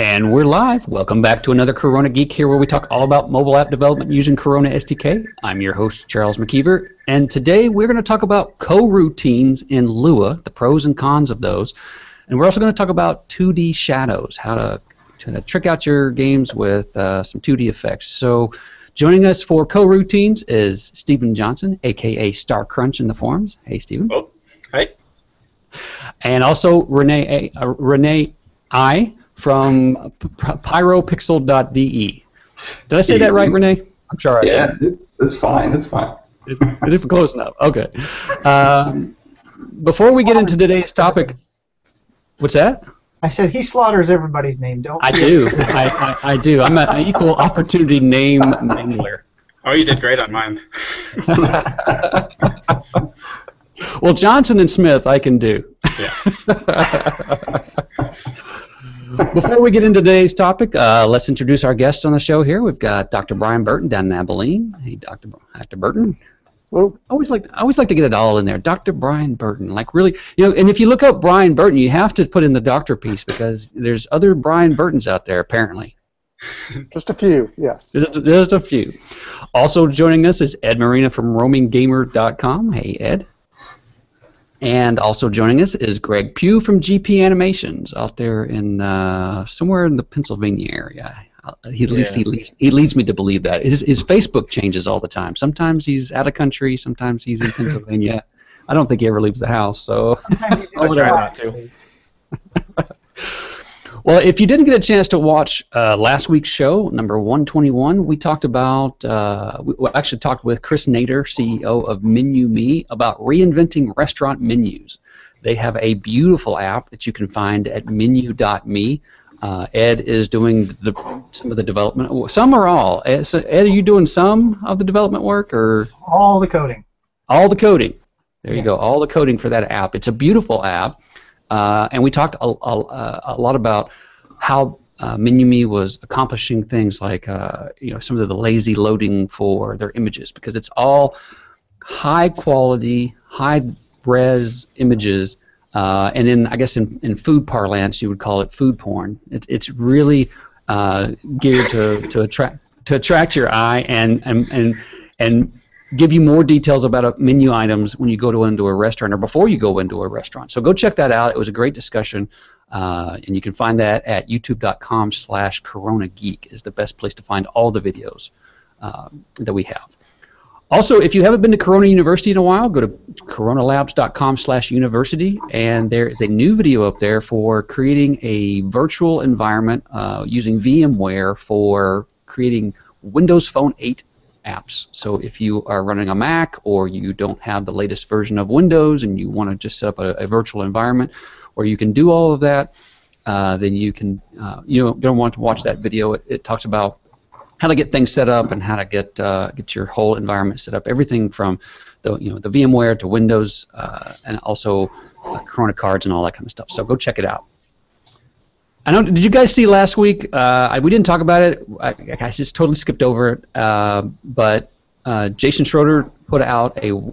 And we're live. Welcome back to another Corona Geek here, where we talk all about mobile app development using Corona SDK. I'm your host, Charles McKeever, and today we're going to talk about coroutines in Lua, the pros and cons of those. And we're also going to talk about 2D shadows, how to trick out your games with some 2D effects. So joining us for coroutines is Stephen Johnson, a.k.a. Star Crunch in the forums. Hey, Stephen. Oh, hi. And also Renee from pyropixel.de. Did I say that right, Renee? I'm sorry. Yeah, it's fine. It's fine. It's close enough. Okay. Before we get into today's topic, what's that? I said he slaughters everybody's name, don't I? Do. I do. I'm an equal opportunity name mangler. Oh, you did great on mine. Well, Johnson and Smith, I can do. Yeah. Before we get into today's topic, let's introduce our guests on the show here. We've got Dr. Brian Burton down in Abilene. Hey, Dr. Burton. Well, I always like to get it all in there. Dr. Brian Burton, like really, you know. And if you look up Brian Burton, you have to put in the doctor piece because there's other Brian Burtons out there apparently. Just a few, yes. Just a few. Also joining us is Ed Marina from roaminggamer.com. Hey, Ed. And also joining us is Greg Pugh from GP Animations out there in somewhere in the Pennsylvania area. He leads me to believe that. His Facebook changes all the time. Sometimes he's out of country. Sometimes he's in Pennsylvania. I don't think he ever leaves the house. So I try not to. Well, if you didn't get a chance to watch last week's show, number 121, we talked about, we actually talked with Chris Nader, CEO of MenuMe, about reinventing restaurant menus. They have a beautiful app that you can find at menu.me. Ed is doing some of the development. Some or all? So Ed, are you doing some of the development work? Or all the coding. All the coding. There you go. All the coding for that app. It's a beautiful app. And we talked a lot about how MenuMe was accomplishing things like some of the lazy loading for their images, because it's all high quality, high res images, and I guess in food parlance you would call it food porn. It's really geared to attract your eye and give you more details about menu items when you go into a restaurant or before you go into a restaurant. So go check that out. It was a great discussion, and you can find that at youtube.com/coronageek is the best place to find all the videos that we have. Also, if you haven't been to Corona University in a while, go to corona labs.com/university, and there is a new video up there for creating a virtual environment using VMware for creating Windows Phone 8 apps. So if you are running a Mac or you don't have the latest version of Windows and you want to just set up a virtual environment where you can do all of that, then you can you don't want to watch that video. It talks about how to get things set up and how to get your whole environment set up, everything from the VMware to Windows and also Corona cards and all that kind of stuff. So go check it out. I know. Did you guys see last week? We didn't talk about it. I just totally skipped over it. But Jason Schroeder put out a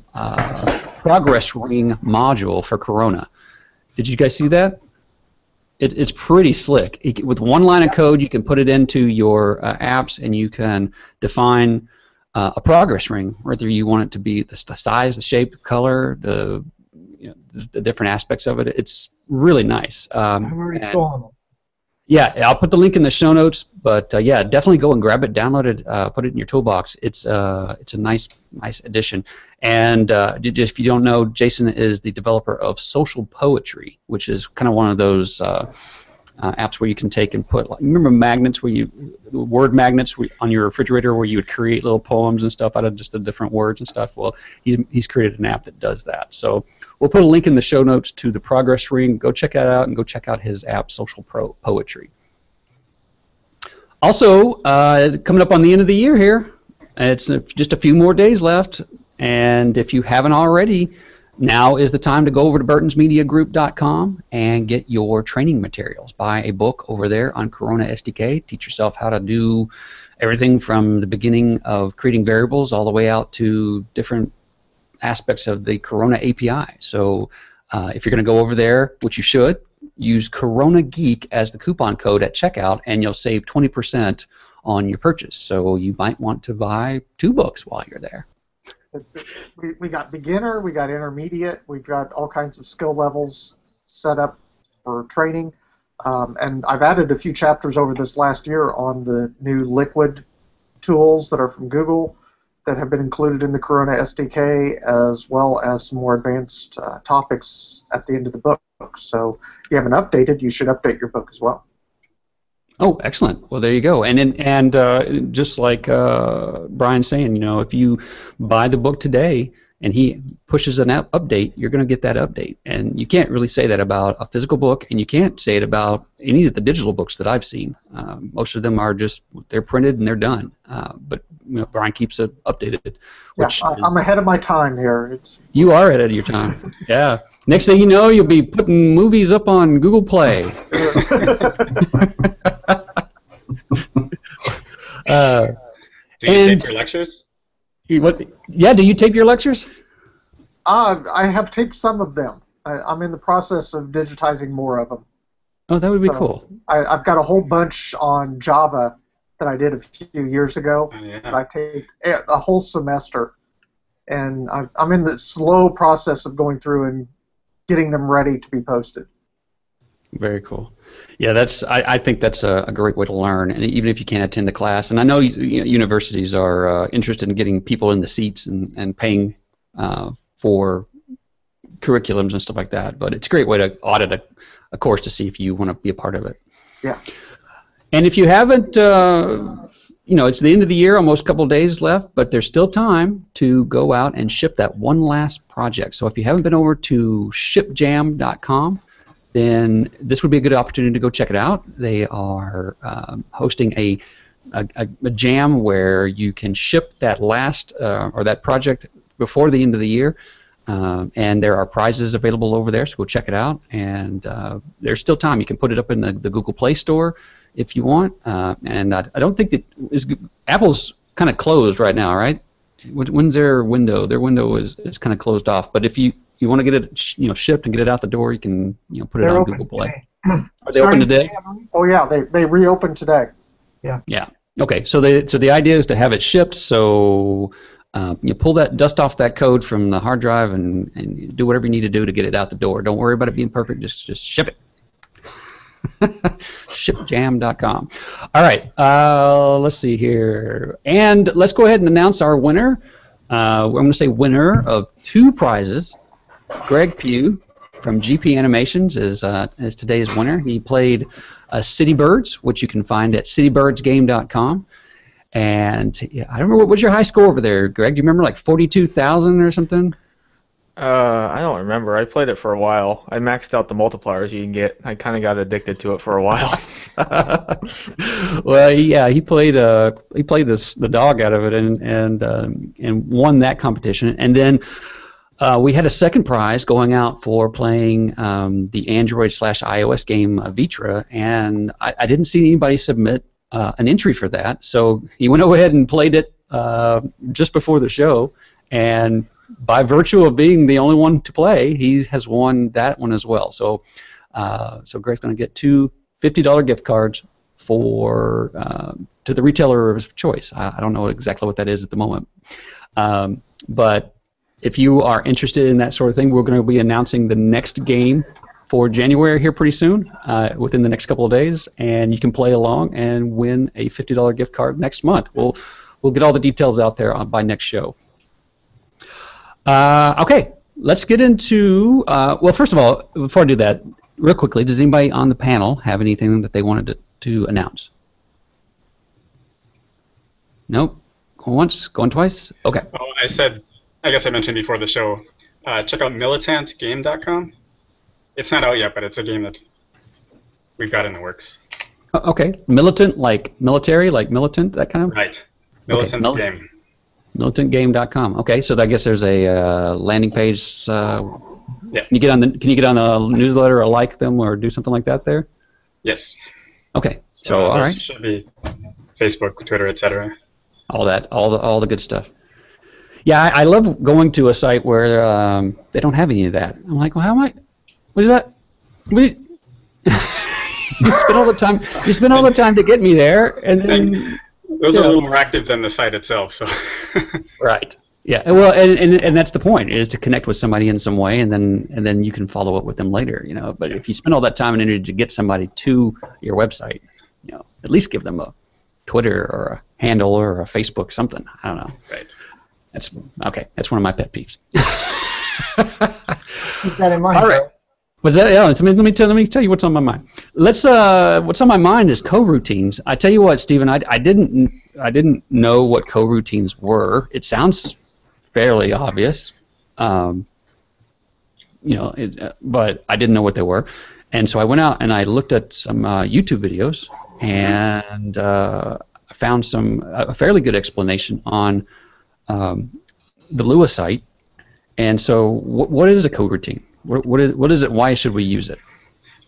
progress ring module for Corona. Did you guys see that? It's pretty slick. With one line of code, you can put it into your apps, and you can define a progress ring, whether you want it to be the size, the shape, the color, the different aspects of it. It's really nice. I'm already stolen them. Yeah, I'll put the link in the show notes, but yeah, definitely go and grab it, download it, put it in your toolbox. It's a nice addition. And if you don't know, Jason is the developer of Social Poetry, which is kind of one of those apps where you can take and put, like, remember magnets, word magnets on your refrigerator where you would create little poems and stuff out of just the different words and stuff? Well, he's created an app that does that. So we'll put a link in the show notes to the progress ring. Go check that out and go check out his app, Social Poetry. Also, coming up on the end of the year here, it's just a few more days left, and if you haven't already, now is the time to go over to burtonsmediagroup.com and get your training materials. Buy a book over there on Corona SDK. Teach yourself how to do everything from the beginning of creating variables all the way out to different aspects of the Corona API. So if you're going to go over there, which you should, use Corona Geek as the coupon code at checkout, and you'll save 20% on your purchase. So you might want to buy 2 books while you're there. We got beginner, we got intermediate, we've got all kinds of skill levels set up for training, and I've added a few chapters over this last year on the new Liquid tools that are from Google that have been included in the Corona SDK, as well as some more advanced topics at the end of the book. So if you haven't updated, you should update your book as well. Oh, excellent. Well, there you go. And just like Brian's saying, you know, if you buy the book today and he pushes an update, you're going to get that update. And you can't really say that about a physical book, and you can't say it about any of the digital books that I've seen. Most of them are just, they're printed and they're done. But you know, Brian keeps it updated. Which yeah, I'm ahead of my time here. You are ahead of your time. Yeah. Next thing you know, you'll be putting movies up on Google Play. Do you tape your lectures? Yeah, do you tape your lectures? I have taped some of them. I'm in the process of digitizing more of them. Oh, that would be cool. I've got a whole bunch on Java that I did a few years ago. Oh, yeah. I taped a whole semester. And I'm in the slow process of going through and getting them ready to be posted. Very cool. Yeah, that's. I think that's a great way to learn, and even if you can't attend the class. And I know universities are interested in getting people in the seats and paying for curriculums and stuff like that. But it's a great way to audit a course to see if you want to be a part of it. Yeah. And if you haven't, you know, it's the end of the year, almost a couple of days left, but there's still time to go out and ship that one last project. So if you haven't been over to ShipJam.com, then this would be a good opportunity to go check it out. They are hosting a jam where you can ship that last or that project before the end of the year, and there are prizes available over there, so go check it out. And there's still time. You can put it up in the Google Play Store if you want. And I don't think that Apple's kind of closed right now, right? When's their window? Their window is kind of closed off. But if you want to get it, you know, shipped and get it out the door, you can, you know, put it on Google Play. Are they open today? Oh yeah, they reopened today. Yeah. Yeah. Okay. So the idea is to have it shipped. So you pull that dust off that code from the hard drive and do whatever you need to do to get it out the door. Don't worry about it being perfect. Just ship it. ShipJam.com. All right. Let's see here, and let's go ahead and announce our winner. I'm going to say winner of 2 prizes. Greg Pugh from GP Animations is today's winner. He played City Birds, which you can find at CityBirdsGame.com. And yeah, I don't remember, what was your high score over there, Greg? Do you remember, like 42,000 or something? I don't remember. I played it for a while. I maxed out the multipliers you can get. I kind of got addicted to it for a while. Well, yeah, he played the dog out of it and won that competition. And then we had a second prize going out for playing the Android/iOS game Vitra, and I didn't see anybody submit an entry for that. So he went ahead and played it just before the show, and by virtue of being the only one to play, he has won that one as well. So so Greg's going to get 2 $50 gift cards for to the retailer of his choice. I don't know exactly what that is at the moment. But if you are interested in that sort of thing, we're going to be announcing the next game for January here pretty soon, within the next couple of days, and you can play along and win a $50 gift card next month. We'll get all the details out there by next show. Okay, let's get into, well, first of all, before I do that, real quickly, does anybody on the panel have anything that they wanted to announce? Nope. Going once, going twice? Okay. Oh, I guess I mentioned before the show, check out militantgame.com. It's not out yet, but it's a game that we've got in the works. Okay. Militant, like military, like militant, that kind of? Right. Militant okay. Game. Militantgame.com. Okay, so I guess there's a landing page. Yeah. Can you get on the newsletter or like them or do something like that there? Yes. Okay. So all right. Should be Facebook, Twitter, etc. All that, all the good stuff. Yeah, I love going to a site where they don't have any of that. I'm like, well, how am I? What is that? What is, You spend all the time to get me there, and then those are a little more active than the site itself. So, right? Yeah. Well, and that's the point, is to connect with somebody in some way, and then you can follow up with them later. You know, but if you spend all that time and energy to get somebody to your website, you know, at least give them a Twitter or a handle or a Facebook something. I don't know. Right. That's okay. That's one of my pet peeves. Keep that in mind. All right. Was that? Yeah, let me tell you what's on my mind. What's on my mind is coroutines. I tell you what, Stephen, I didn't know what coroutines were. It sounds fairly obvious, you know, but I didn't know what they were, and so I went out and I looked at some YouTube videos, and found a fairly good explanation on the Lua site. And so, what is a coroutine? What is it? Why should we use it?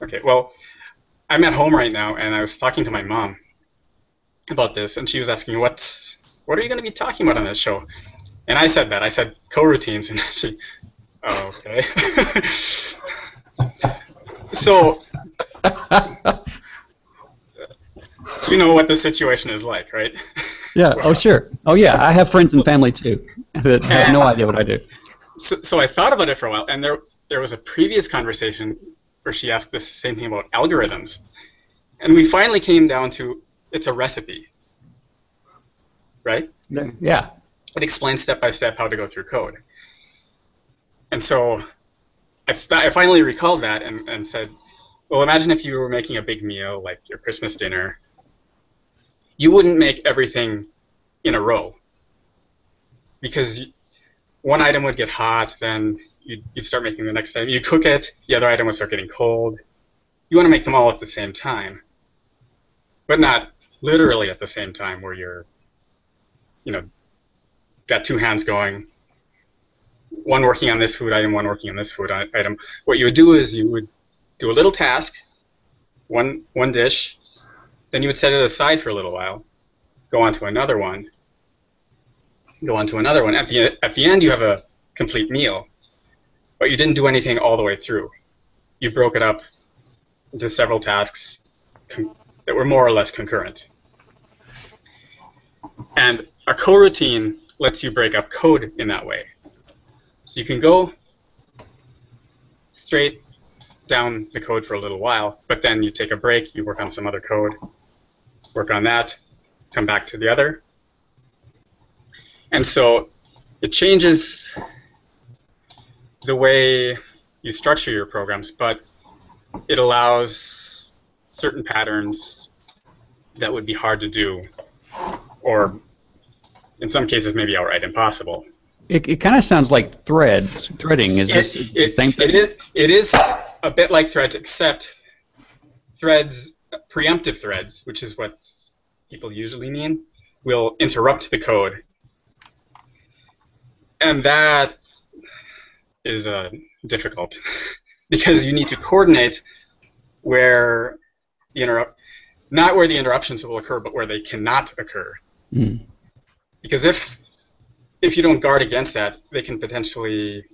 Okay, well, I'm at home right now, and I was talking to my mom about this, and she was asking, what are you going to be talking about on this show? And I said that. I said coroutines, and she, oh, okay. So, you know what the situation is like, right? Yeah, well, oh, sure. Oh, yeah, I have friends and family, too, that have no idea what I do. So I thought about it for a while, and there was a previous conversation where she asked the same thing about algorithms. And we finally came down to, it's a recipe, right? Yeah. It explains step by step how to go through code. And so I finally recalled that and said, well, imagine if you were making a big meal, like your Christmas dinner. You wouldn't make everything in a row, because one item would get hot, then you'd start making the next item. You cook it, the other item would start getting cold. You want to make them all at the same time, but not literally at the same time where you're, you know, got two hands going, one working on this food item, one working on this food item. What you would do is you would do a little task, one dish, then you would set it aside for a little while, go on to another one, go on to another one. At the end, you have a complete meal, but you didn't do anything all the way through. You broke it up into several tasks that were more or less concurrent. And a coroutine lets you break up code in that way. So you can go straight down the code for a little while, but then you take a break, you work on some other code, work on that, come back to the other. And so it changes the way you structure your programs, but it allows certain patterns that would be hard to do, or in some cases maybe outright impossible. It kind of sounds like threading. Is this the same thing? It is a bit like threads, except threads, preemptive threads, which is what people usually mean, will interrupt the code. And that is difficult because you need to coordinate where the not where the interruptions will occur, but where they cannot occur. Mm. Because if you don't guard against that, they can potentially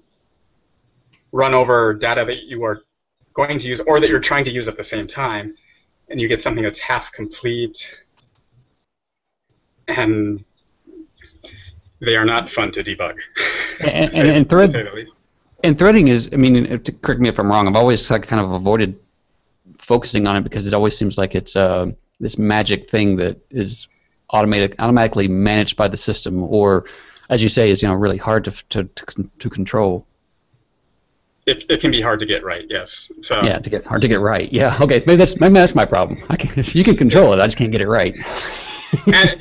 run over data that you are going to use or that you're trying to use at the same time, and you get something that's half complete, and they are not fun to debug. And threading is, I mean, to correct me if I'm wrong, I've always kind of avoided focusing on it because it always seems like it's this magic thing that is automatically managed by the system, or, as you say, is, you know, really hard to control. It can be hard to get right, yes. So yeah, hard to get right. Yeah, okay, maybe that's my problem. You can control it, I just can't get it right. And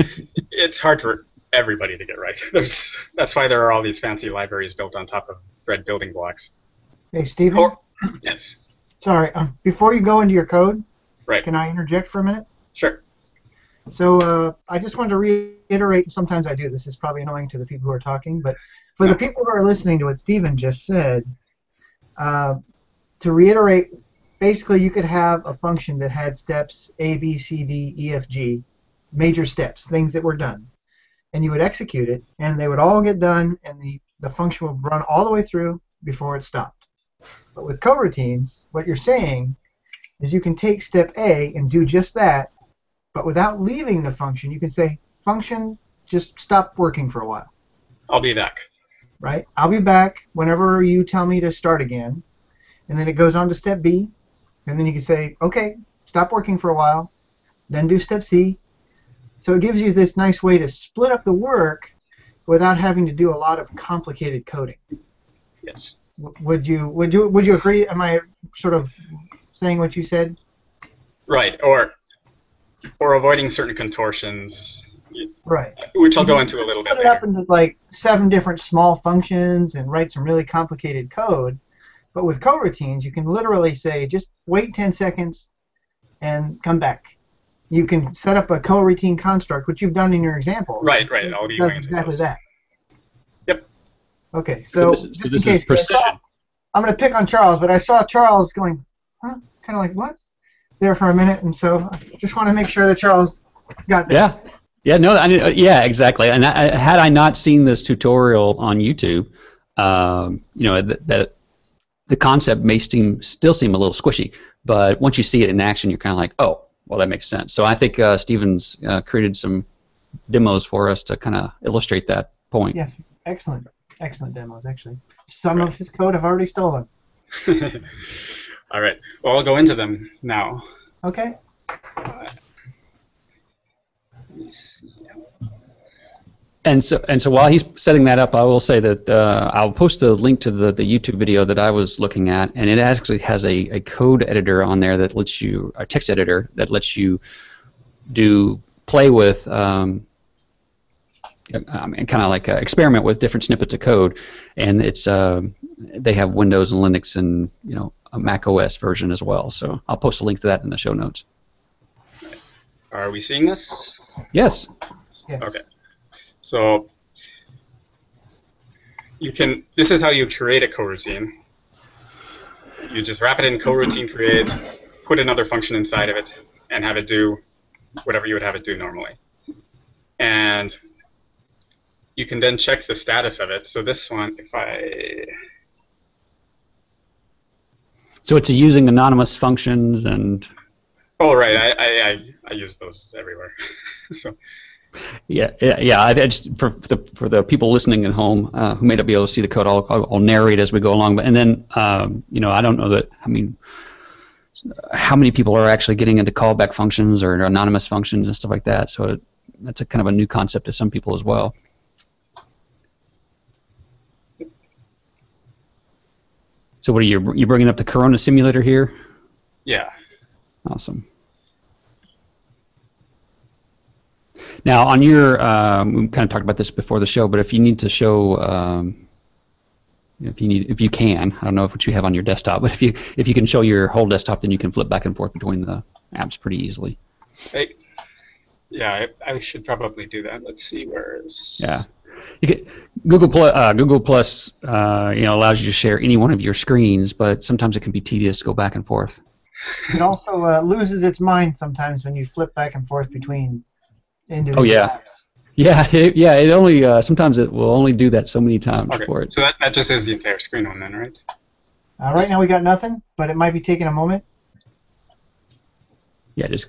it's hard for everybody to get right. That's why there are all these fancy libraries built on top of thread building blocks. Hey, Stephen? Yes. Sorry, before you go into your code, right, can I interject for a minute? Sure. So I just wanted to reiterate, and sometimes I do, this is probably annoying to the people who are talking, but for the people who are listening to what Stephen just said, to reiterate, basically you could have a function that had steps A, B, C, D, E, F, G, major steps, things that were done. And you would execute it, and they would all get done, and the function would run all the way through before it stopped. But with coroutines, what you're saying is you can take step A and do just that, but without leaving the function, you can say, function, just stop working for a while. I'll be back. Right? I'll be back whenever you tell me to start again. And then it goes on to step B, and then you can say, okay, stop working for a while, then do step C. So it gives you this nice way to split up the work without having to do a lot of complicated coding. Yes. Would you agree? Am I sort of saying what you said? Right, or avoiding certain contortions. Right. Which I'll go into a little bit later. Split it up into like 7 different small functions and write some really complicated code. But with coroutines, you can literally say, just wait 10 seconds and come back. You can set up a coroutine construct, which you've done in your example. Right, right. I'll be going into exactly that. Yep. Okay, so this is precision. I'm going to pick on Charles, but I saw Charles going, huh? Kind of like, what? There for a minute, and so I just want to make sure that Charles got this. Yeah. Yeah, no, I mean, yeah, exactly. And had I not seen this tutorial on YouTube, you know, the concept may still seem a little squishy, but once you see it in action, you're kind of like, oh, well, that makes sense. So I think Stephen's created some demos for us to kind of illustrate that point. Yes, excellent, excellent demos, actually. Some of his code I've already stolen. All right, well, I'll go into them now. Okay. Let me see. And so while he's setting that up, I will say that I'll post a link to the YouTube video that I was looking at, and it actually has a code editor on there that lets you, a text editor that lets you play with and kind of like experiment with different snippets of code, and it's they have Windows and Linux and a Mac OS version as well. So I'll post a link to that in the show notes. Are we seeing this? Yes. Yes. Okay. So you can. This is how you create a coroutine. You just wrap it in coroutine create, put another function inside of it, and have it do whatever you would have it do normally. And you can then check the status of it. So this one, if I. So it's using anonymous functions and. Oh right, I use those everywhere. So. Yeah. I just, for the people listening at home who may not be able to see the code, I'll narrate as we go along. But and then I don't know that. I mean, how many people are actually getting into callback functions or anonymous functions and stuff like that? So that's a kind of a new concept to some people as well. So what are you bringing up the Corona simulator here? Yeah. Awesome. Now, on your, we kind of talked about this before the show, but if you need to show, if you can, I don't know what you have on your desktop, but if you can show your whole desktop, then you can flip back and forth between the apps pretty easily. I should probably do that. Let's see where is. Yeah, you can, Google Plus, allows you to share any one of your screens, but sometimes it can be tedious to go back and forth. It also loses its mind sometimes when you flip back and forth between. Oh yeah, yeah, yeah. It only sometimes it will only do that so many times for it. So that just is the entire screen on then, right? Right now we got nothing, but it might be taking a moment. Yeah, just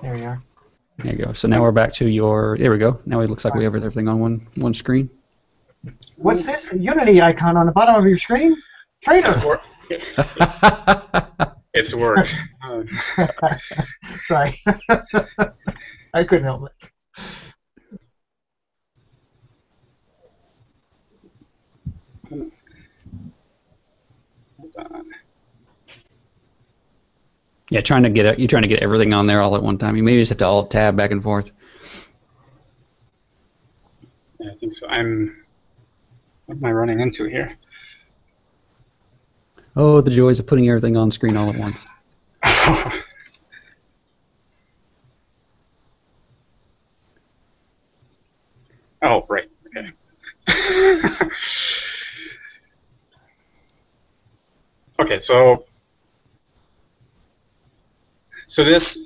there we are. There you go. So now we're back to your. There we go. Now it looks like we have everything on one screen. What's this Unity icon on the bottom of your screen? Traitor. It's work. Sorry. I couldn't help it. Hold on. Yeah, you're trying to get everything on there all at one time. You maybe just have to alt tab back and forth. Yeah, I think so. What am I running into here? Oh, the joys of putting everything on screen all at once. Oh, right. Okay. Okay, so this,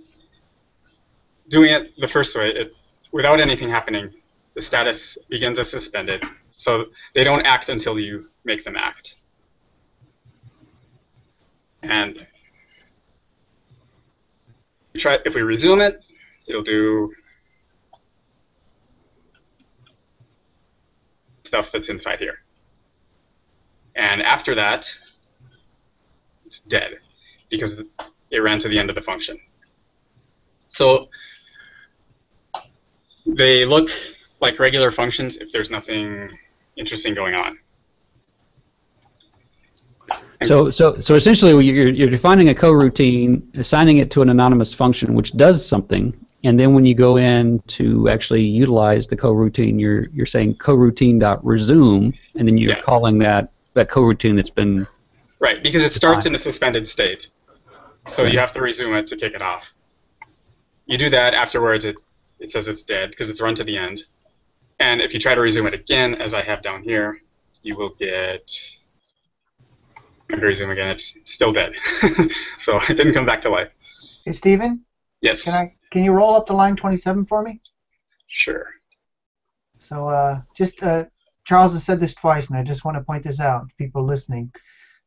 doing it the first way, without anything happening, the status begins as suspended. So they don't act until you make them act. And if we resume it, it'll do stuff that's inside here. And after that, it's dead because it ran to the end of the function. So they look like regular functions if there's nothing interesting going on. So essentially, you're defining a coroutine, assigning it to an anonymous function, which does something, and then when you go in to actually utilize the coroutine, you're saying coroutine.resume, and then you're calling that coroutine that's been right because it starts in a suspended state, so you have to resume it to kick it off. You do that afterwards. It says it's dead because it's run to the end, and if you try to resume it again, as I have down here, you will get. I'm going to resume again. It's still dead, so it didn't come back to life. Hey, Stephen. Yes. Can you roll up to line 27 for me? Sure. So Charles has said this twice, and I just want to point this out to people listening.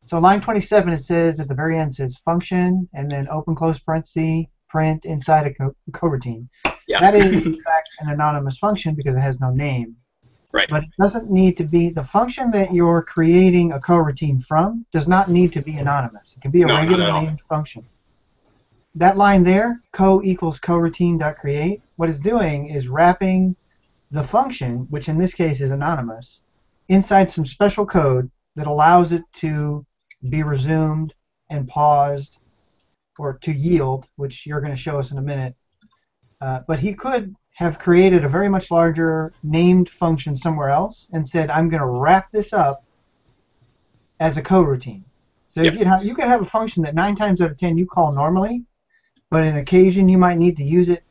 So line 27, it says at the very end, says function, and then open close parenthesis, print inside a coroutine. Yeah. That is in fact an anonymous function because it has no name. Right. But it doesn't need to be, the function that you're creating a coroutine from does not need to be anonymous. It can be a regular named function. That line there, co equals coroutine.create, what it's doing is wrapping the function, which in this case is anonymous, inside some special code that allows it to be resumed and paused or to yield, which you're going to show us in a minute. But he could have created a very much larger named function somewhere else and said, I'm going to wrap this up as a coroutine. So you could have a function that 9 times out of 10 you call normally, but on occasion you might need to use it,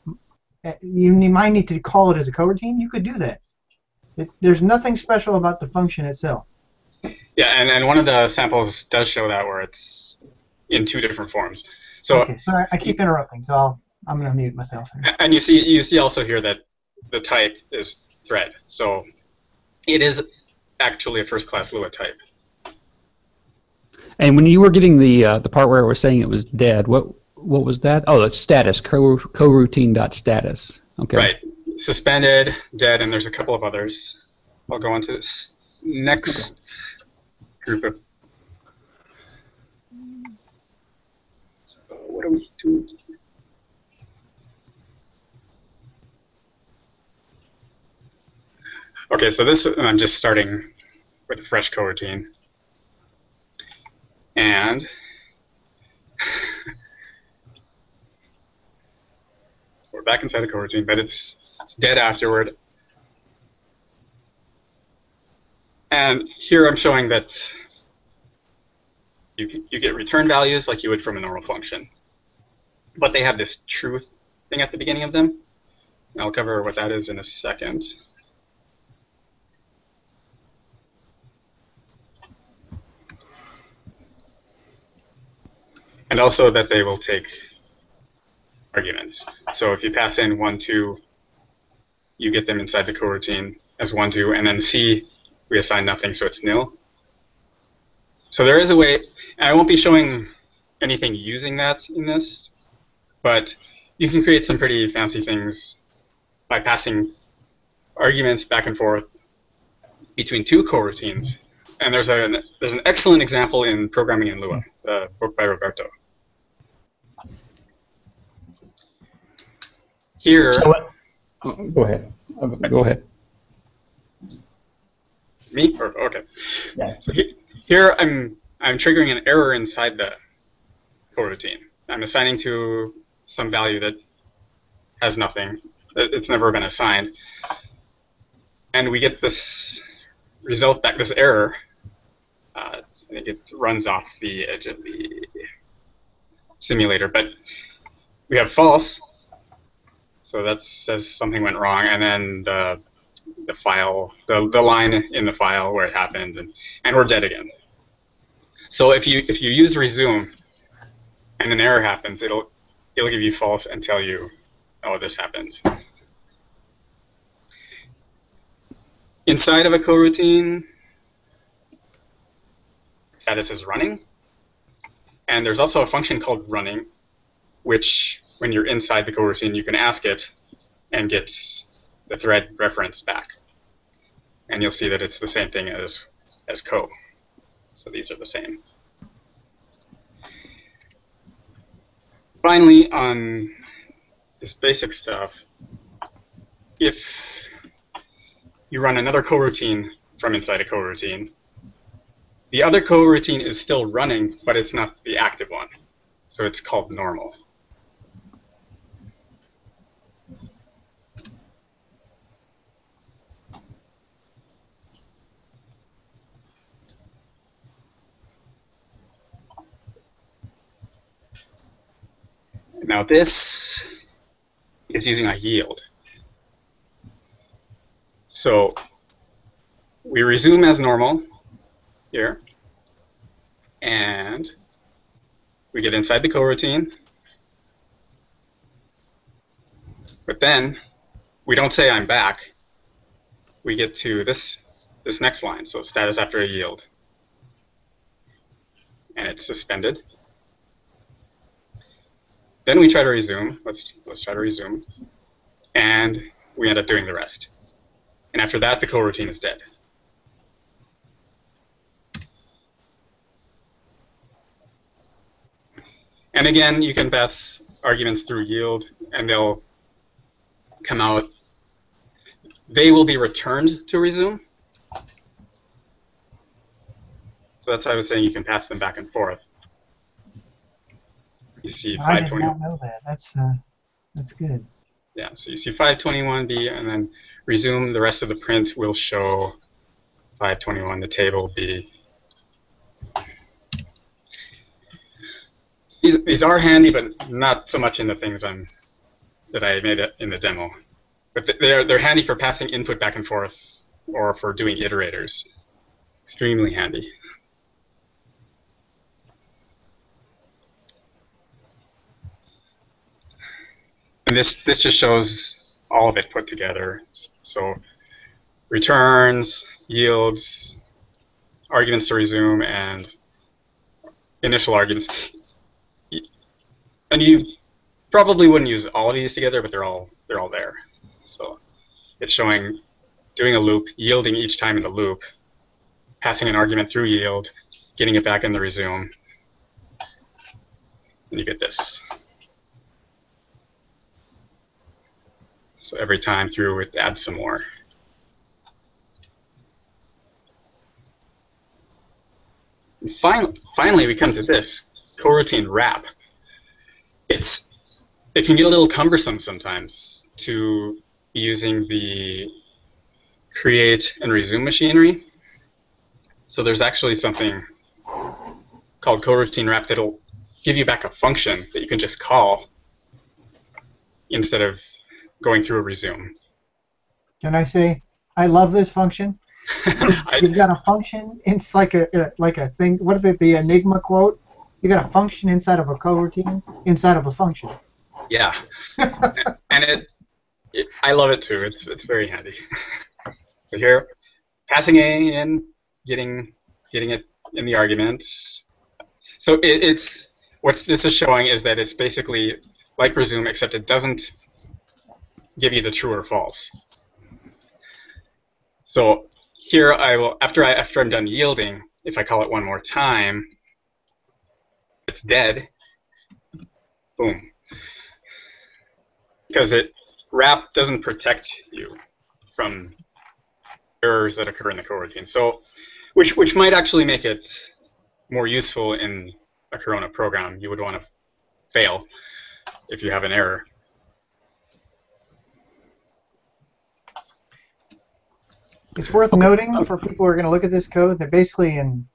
you might need to call it as a coroutine. You could do that. There's nothing special about the function itself. Yeah, and one of the samples does show that where it's in 2 different forms. So okay, sorry, I keep interrupting, so I'm going to mute myself. And you see also here that the type is thread. So it is actually a first-class Lua type. And when you were getting the part where it was saying it was dead, what was that? Oh, that's status, coroutine.status. Okay. Right. Suspended, dead, and there's a couple of others. I'll go on to this next group of... So what are we doing? Okay, so this, and I'm just starting with a fresh coroutine. And we're back inside the coroutine, but it's dead afterward. And here I'm showing that you get return values like you would from a normal function. But they have this truth thing at the beginning of them. And I'll cover what that is in a second. And also that they will take arguments. So if you pass in 1, 2, you get them inside the coroutine as 1, 2, and then C, we assign nothing, so it's nil. So there is a way, and I won't be showing anything using that in this, but you can create some pretty fancy things by passing arguments back and forth between 2 coroutines. And there's an excellent example in Programming in Lua, the book by Roberto. Here, go ahead. Go ahead. Me? Or, okay. Yeah. So here I'm triggering an error inside the coroutine. I'm assigning to some value that has nothing. It's never been assigned, and we get this result back, this error. I think it runs off the edge of the simulator, but we have false, so that says something went wrong, and then the file, the line in the file where it happened, and we're dead again. So if you use resume and an error happens, it'll give you false and tell you, oh, this happened. Inside of a coroutine, status is running, And there's also a function called running, which when you're inside the coroutine, you can ask it and get the thread reference back. And you'll see that it's the same thing as co. So these are the same. Finally, on this basic stuff, if you run another coroutine from inside a coroutine, the other coroutine is still running, but it's not the active one. So it's called normal. Now this is using a yield. So we resume as normal here, and we get inside the coroutine, but then we don't say I'm back. We get to this next line, so status after a yield, and it's suspended. Then we try to resume. Let's try to resume, and we end up doing the rest. And after that, the coroutine is dead. And again, you can pass arguments through yield, and they'll come out. They will be returned to resume. So that's why I was saying you can pass them back and forth. You see 521. I did not know that. That's good. Yeah. So you see 521B, and then resume. The rest of the print will show 521. The table B. These are handy, but not so much in the things that I made in the demo. But they're handy for passing input back and forth, or for doing iterators. Extremely handy. And this just shows all of it put together. So returns, yields, arguments to resume, and initial arguments. And you probably wouldn't use all of these together, but they're all there. So it's showing doing a loop, yielding each time in the loop, passing an argument through yield, getting it back in the resume, and you get this. So every time through, it adds some more. And finally, we come to this coroutine wrap. It can get a little cumbersome sometimes to be using the create and resume machinery. So there's actually something called coroutine wrap that'll give you back a function that you can just call instead of going through a resume. Can I say I love this function? You've got a function. It's like a thing. What is it? The Enigma quote. You got a function inside of a coroutine, inside of a function. Yeah, and I love it too. It's very handy. So here, passing A in, getting it in the argument. So it's what this is showing is that it's basically like resume, except it doesn't give you the true or false. So here I will after I'm done yielding, if I call it one more time. It's dead. Boom. Because wrap doesn't protect you from errors that occur in the coroutine. So, which might actually make it more useful in a Corona program. You would want to fail if you have an error. It's worth noting for people who are going to look at this code, they're basically in.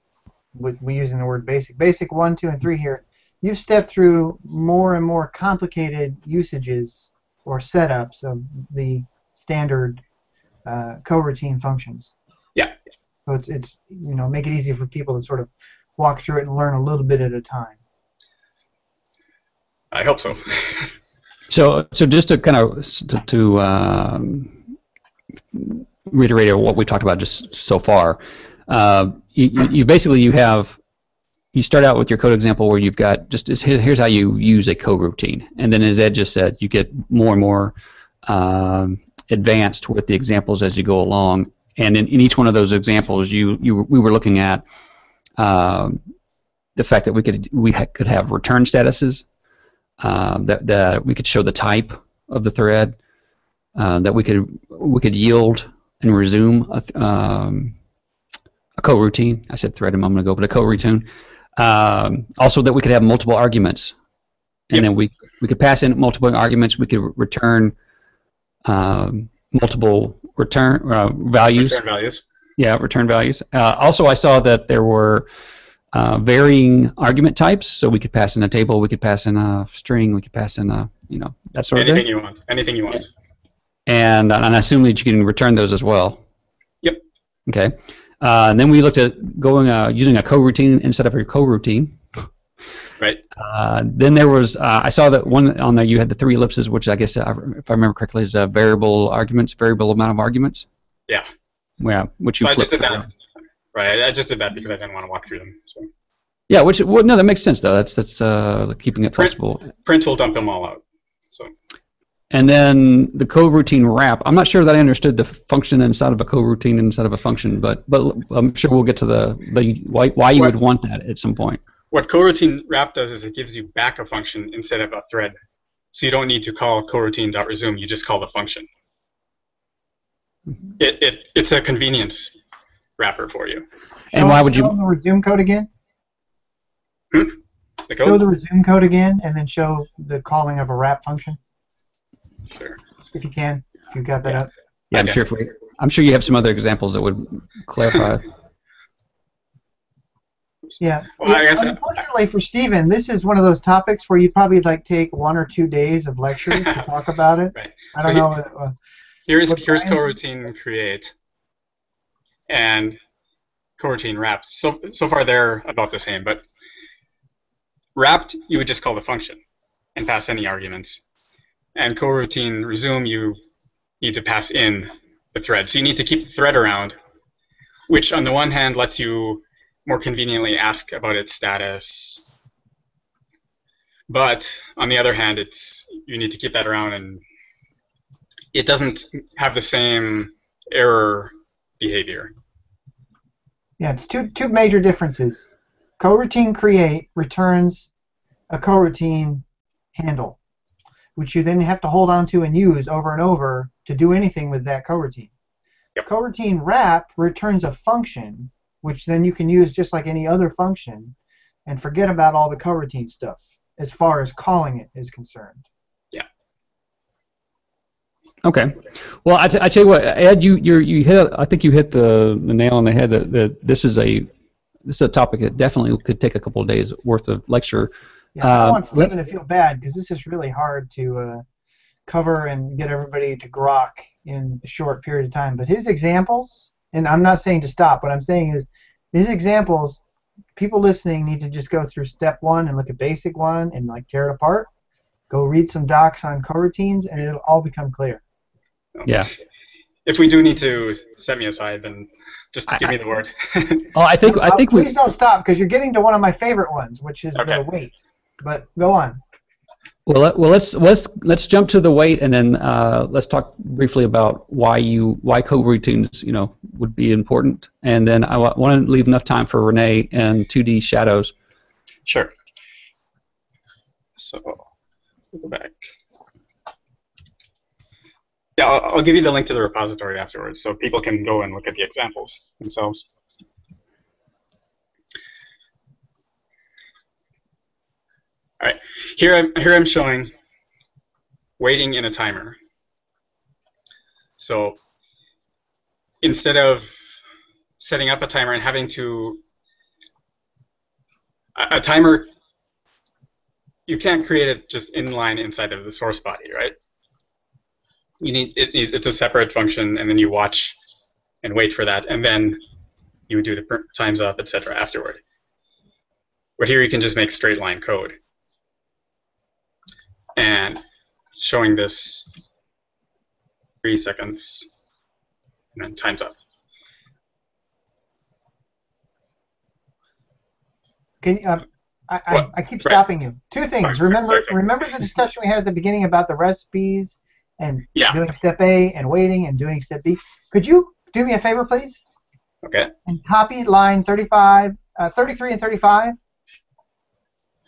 We're using the word basic. Basic 1, 2, and 3 here. You've stepped through more and more complicated usages or setups of the standard coroutine functions. Yeah. So it's you know, make it easy for people to sort of walk through it and learn a little bit at a time. I hope so. So just to kind of reiterate what we talked about just so far. You basically have you start out with your code example where you've got just here's how you use a coroutine, and then as Ed just said, you get more and more advanced with the examples as you go along. And in each one of those examples, we were looking at the fact that we could have return statuses, that we could show the type of the thread, that we could yield and resume a coroutine. I said thread a moment ago, but a coroutine. Also, that we could have multiple arguments, and then we could pass in multiple arguments. We could return multiple values. Return values. Yeah, return values. Also, I saw that there were varying argument types, so we could pass in a table, we could pass in a string, we could pass in a, you know, that sort of thing. Anything you want. Anything you want. And I assume that you can return those as well. Yep. Okay. And then we looked at going using a coroutine instead of a coroutine. Right. Then there was I saw that one on there. You had the three ellipses, which I guess, if I remember correctly, is variable arguments, variable amount of arguments. Yeah. Yeah. Which you. So I just did that. Right. I just did that because I didn't want to walk through them. So. Yeah. Which well, no, that makes sense though. That's keeping it flexible. Print will dump them all out. So. And then the coroutine wrap. I'm not sure that I understood the function inside of a coroutine inside of a function, but I'm sure we'll get to the why you would want that at some point. What coroutine wrap does is it gives you back a function instead of a thread. So you don't need to call coroutine.resume, you just call the function. Mm-hmm. It's a convenience wrapper for you. And why would you show the resume code again? Hmm? The code? Show the resume code again and then show the calling of a wrap function? Sure. If you can, if you've got that up. Yeah, I'm sure I'm sure you have some other examples that would clarify. Yeah. Well, I guess unfortunately for Stephen, this is one of those topics where you probably like take 1 or 2 days of lecture to talk about it. Right. I don't know. Here's coroutine create and coroutine wrap. So far they're about the same, but wrapped you would just call the function and pass any arguments. And coroutine resume, you need to pass in the thread. So you need to keep the thread around, which on the one hand lets you more conveniently ask about its status. But on the other hand, you need to keep that around, and it doesn't have the same error behavior. Yeah, it's two major differences. Coroutine create returns a coroutine handle, which you then have to hold on to and use over and over to do anything with that coroutine. Yep. Coroutine wrap returns a function, which then you can use just like any other function, and forget about all the coroutine stuff as far as calling it is concerned. Yeah. Okay. Well, I tell you what, Ed, you hit. I think you hit the nail on the head that this is a topic that definitely could take a couple of days worth of lecture. Yeah, I don't want Stephen to feel bad because this is really hard to cover and get everybody to grok in a short period of time. But his examples, and I'm not saying to stop, what I'm saying is his examples, people listening need to just go through step one and look at basic one and like tear it apart, go read some docs on coroutines, and it'll all become clear. Yeah. If we do need to set me aside, then just give me the word. Oh, I think please don't stop because you're getting to one of my favorite ones, which is the weight. But go on. Well, let's jump to the weight, and then let's talk briefly about why coroutines would be important, and then I want to leave enough time for Renee and 2D shadows. Sure. So we'll go back. Yeah, I'll give you the link to the repository afterwards, so people can go and look at the examples themselves. All right, here I'm showing waiting in a timer. So instead of setting up a timer and having to a timer, you can't create it just inline inside of the source body, right? You need it's a separate function, and then you watch and wait for that, and then you do the times up, etc. afterward. But here you can just make straight line code. And showing this 3 seconds and then time's up. Can, I keep stopping you. Two things. Remember the discussion we had at the beginning about the recipes and doing step A and waiting and doing step B. Could you do me a favor, please? Okay. And copy line 33 and 35,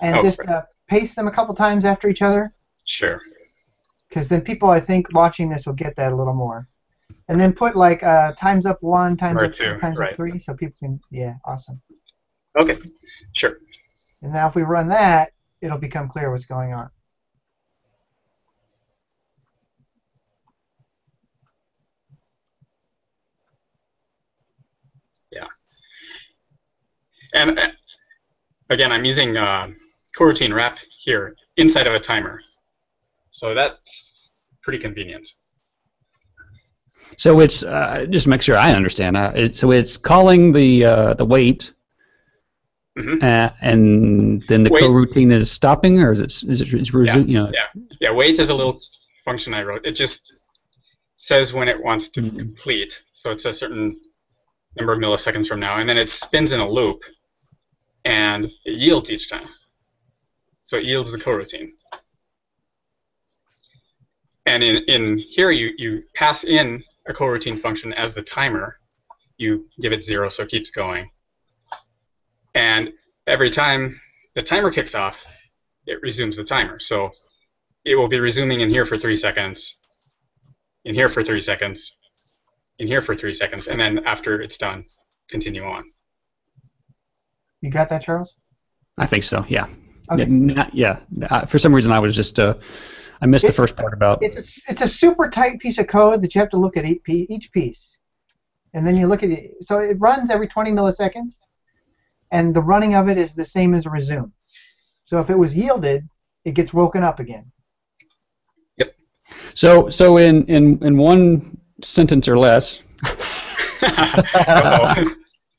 and just paste them a couple times after each other. Sure. Because then people, I think, watching this will get that a little more. And then put like times up 1, times up 2, times up 3, so people can, awesome. Okay, sure. And now if we run that, it'll become clear what's going on. Yeah. And again, I'm using coroutine wrap here inside of a timer. So that's pretty convenient. So it's just to make sure I understand. So it's calling the wait, and then the coroutine is stopping, or is it resume? Yeah, wait is a little function I wrote. It just says when it wants to complete. So it's a certain number of milliseconds from now, and then it spins in a loop, and it yields each time. So it yields the coroutine. And in here, you pass in a coroutine function as the timer. You give it 0, so it keeps going. And every time the timer kicks off, it resumes the timer. So it will be resuming in here for 3 seconds, in here for 3 seconds, in here for 3 seconds, and then after it's done, continue on. You got that, Charles? I think so, yeah. Okay. Yeah. For some reason, I was just... I missed the first part about... It's a super tight piece of code that you have to look at each piece. And then you look at it. So it runs every 20 milliseconds, and the running of it is the same as resume. So if it was yielded, it gets woken up again. Yep. So in one sentence or less...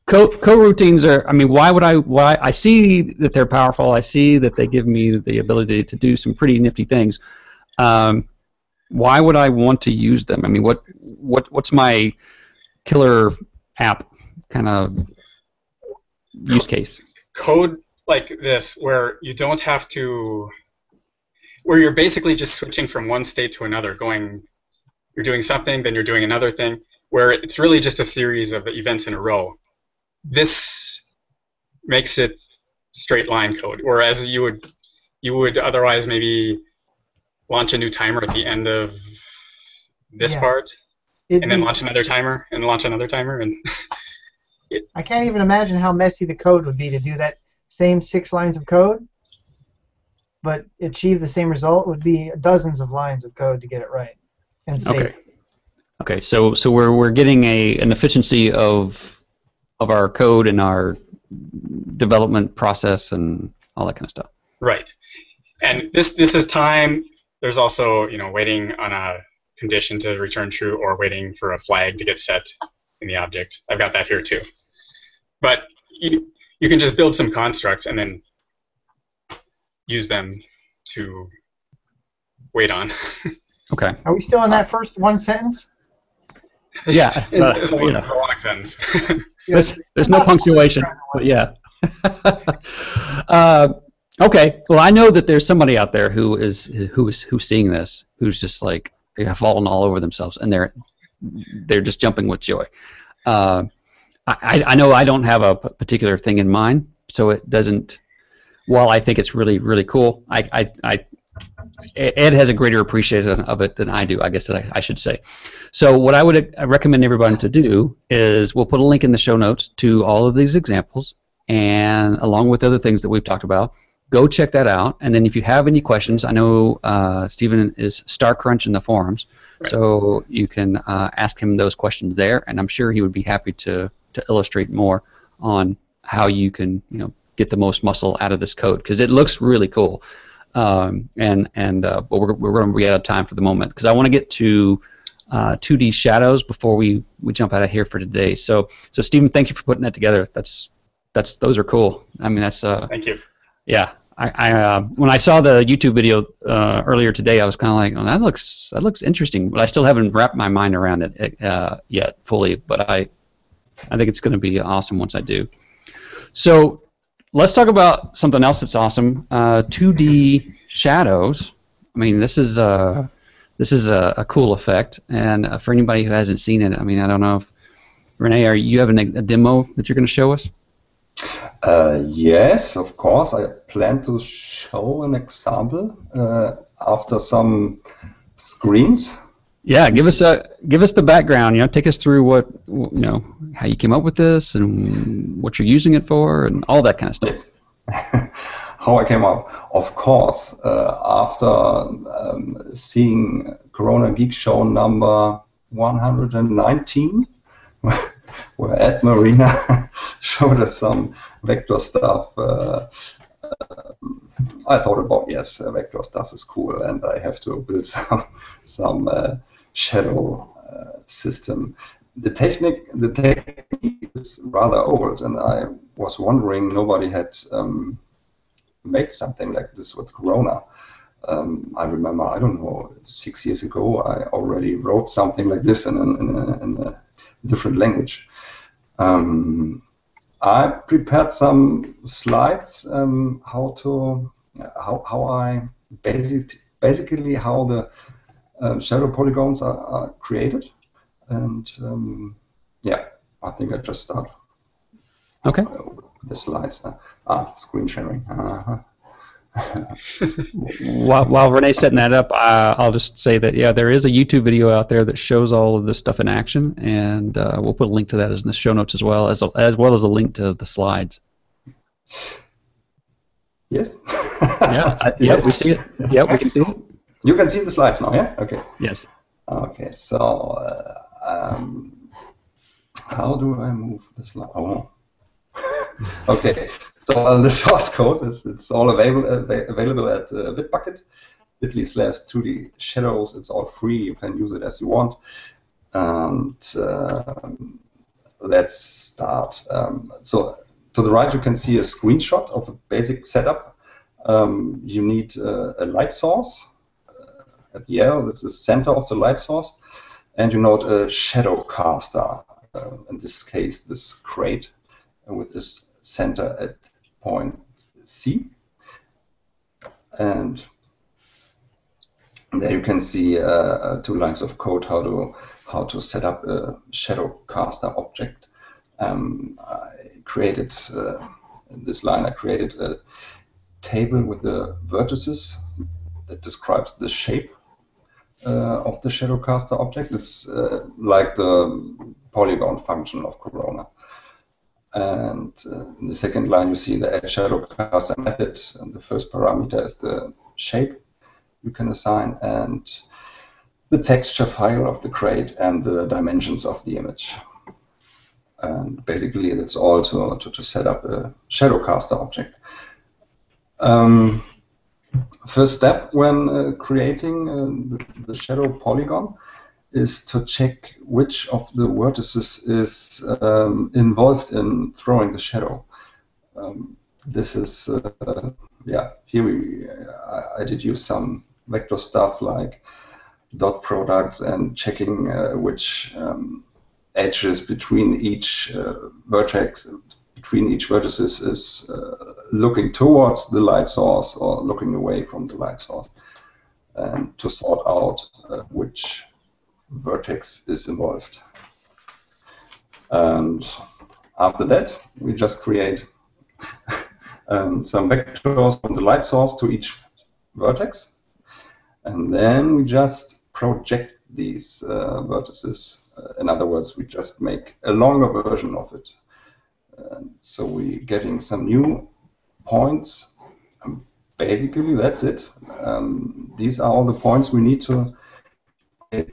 Coroutines are. I mean, why I see that they're powerful. I see that they give me the ability to do some pretty nifty things. Why would I want to use them? I mean, what's my killer app kind of use case? Code like this, where you don't have to, where you're basically just switching from one state to another, you're doing something, then you're doing another thing, where it's really just a series of events in a row. This makes it straight line code, whereas you would otherwise maybe launch a new timer at the end of this part, and then launch another timer, and launch another timer, and I can't even imagine how messy the code would be to do that same 6 lines of code, but achieve the same result. Would be dozens of lines of code to get it right and safe. Okay. So we're getting an efficiency of our code and our development process and all that kind of stuff. Right. And this is time. There's also, waiting on a condition to return true, or waiting for a flag to get set in the object. I've got that here too. But you can just build some constructs and then use them to wait on. Okay. Are we still on that first one sentence? Yeah. It's a long sentence. There's no punctuation, but yeah. Okay. Well, I know that there's somebody out there who's seeing this, who's just like, they have fallen all over themselves, and they're just jumping with joy. I know I don't have a particular thing in mind, so it doesn't. While I think it's really, really cool, Ed has a greater appreciation of it than I do, I guess that I should say. So what I recommend everyone to do is we'll put a link in the show notes to all of these examples, and along with other things that we've talked about, go check that out. And then if you have any questions, I know Stephen is Star Crunch in the forums, so you can ask him those questions there, and I'm sure he would be happy to illustrate more on how you can get the most muscle out of this code, because it looks really cool. But we're going to be out of time for the moment, because I want to get to 2D shadows before we jump out of here for today. So Stephen, thank you for putting that together. Those are cool. I mean, that's thank you. Yeah, I when I saw the YouTube video earlier today, I was kind of like, oh, that looks interesting, but I still haven't wrapped my mind around it yet fully. But I think it's going to be awesome once I do. So Let's talk about something else that's awesome. 2D shadows. I mean, this is a cool effect, and for anybody who hasn't seen it, I mean, I don't know if Renee, are you having a demo that you're going to show us? Yes, of course. I plan to show an example after some screens. Yeah, give us the background. You know, take us through what you know, how you came up with this, and what you're using it for, and all that kind of stuff. How I came up, of course, after seeing Corona Geek Show number 119, where Ed Marina showed us some vector stuff. I thought about, yes, vector stuff is cool, and I have to build some shadow system. The technique is rather old, and I was wondering nobody had made something like this with Corona. I remember, I don't know, 6 years ago, I already wrote something like this in a different language. I prepared some slides how the shadow polygons are created, and yeah, I think I just start. Okay. The slides. Screen sharing. While Renee's setting that up, I'll just say that yeah, there is a YouTube video out there that shows all of this stuff in action, and we'll put a link to that in the show notes as well as a link to the slides. Yes. Yeah. Yeah. We see it. Yeah, we can see it. You can see the slides now. Yeah. Okay. Yes. Okay. So, how do I move the slide? Oh. Okay. So the source code it's all available at Bitbucket, bit.ly/2dshadows. It's all free. You can use it as you want. And let's start. So to the right, you can see a screenshot of a basic setup. You need a light source. At the L, this is center of the light source, and you note a shadow caster. In this case, this crate with this center at point C, and there you can see 2 lines of code how to set up a shadow caster object. I created in this line. I created a table with the vertices that describes the shape of the shadow caster object. It's like the polygon function of Corona. And in the second line, you see the @ShadowCaster method, and the first parameter is the shape you can assign, and the texture file of the crate, and the dimensions of the image. And basically, that's all to set up a ShadowCaster object. First step when creating the shadow polygon is to check which of the vertices is involved in throwing the shadow. This is, yeah, here I did use some vector stuff like dot products and checking which edges between each vertices is looking towards the light source or looking away from the light source, and to sort out which vertex is involved. And after that, we just create some vectors from the light source to each vertex, and then we just project these vertices. In other words, we just make a longer version of it. So we're getting some new points. Basically, that's it. These are all the points we need to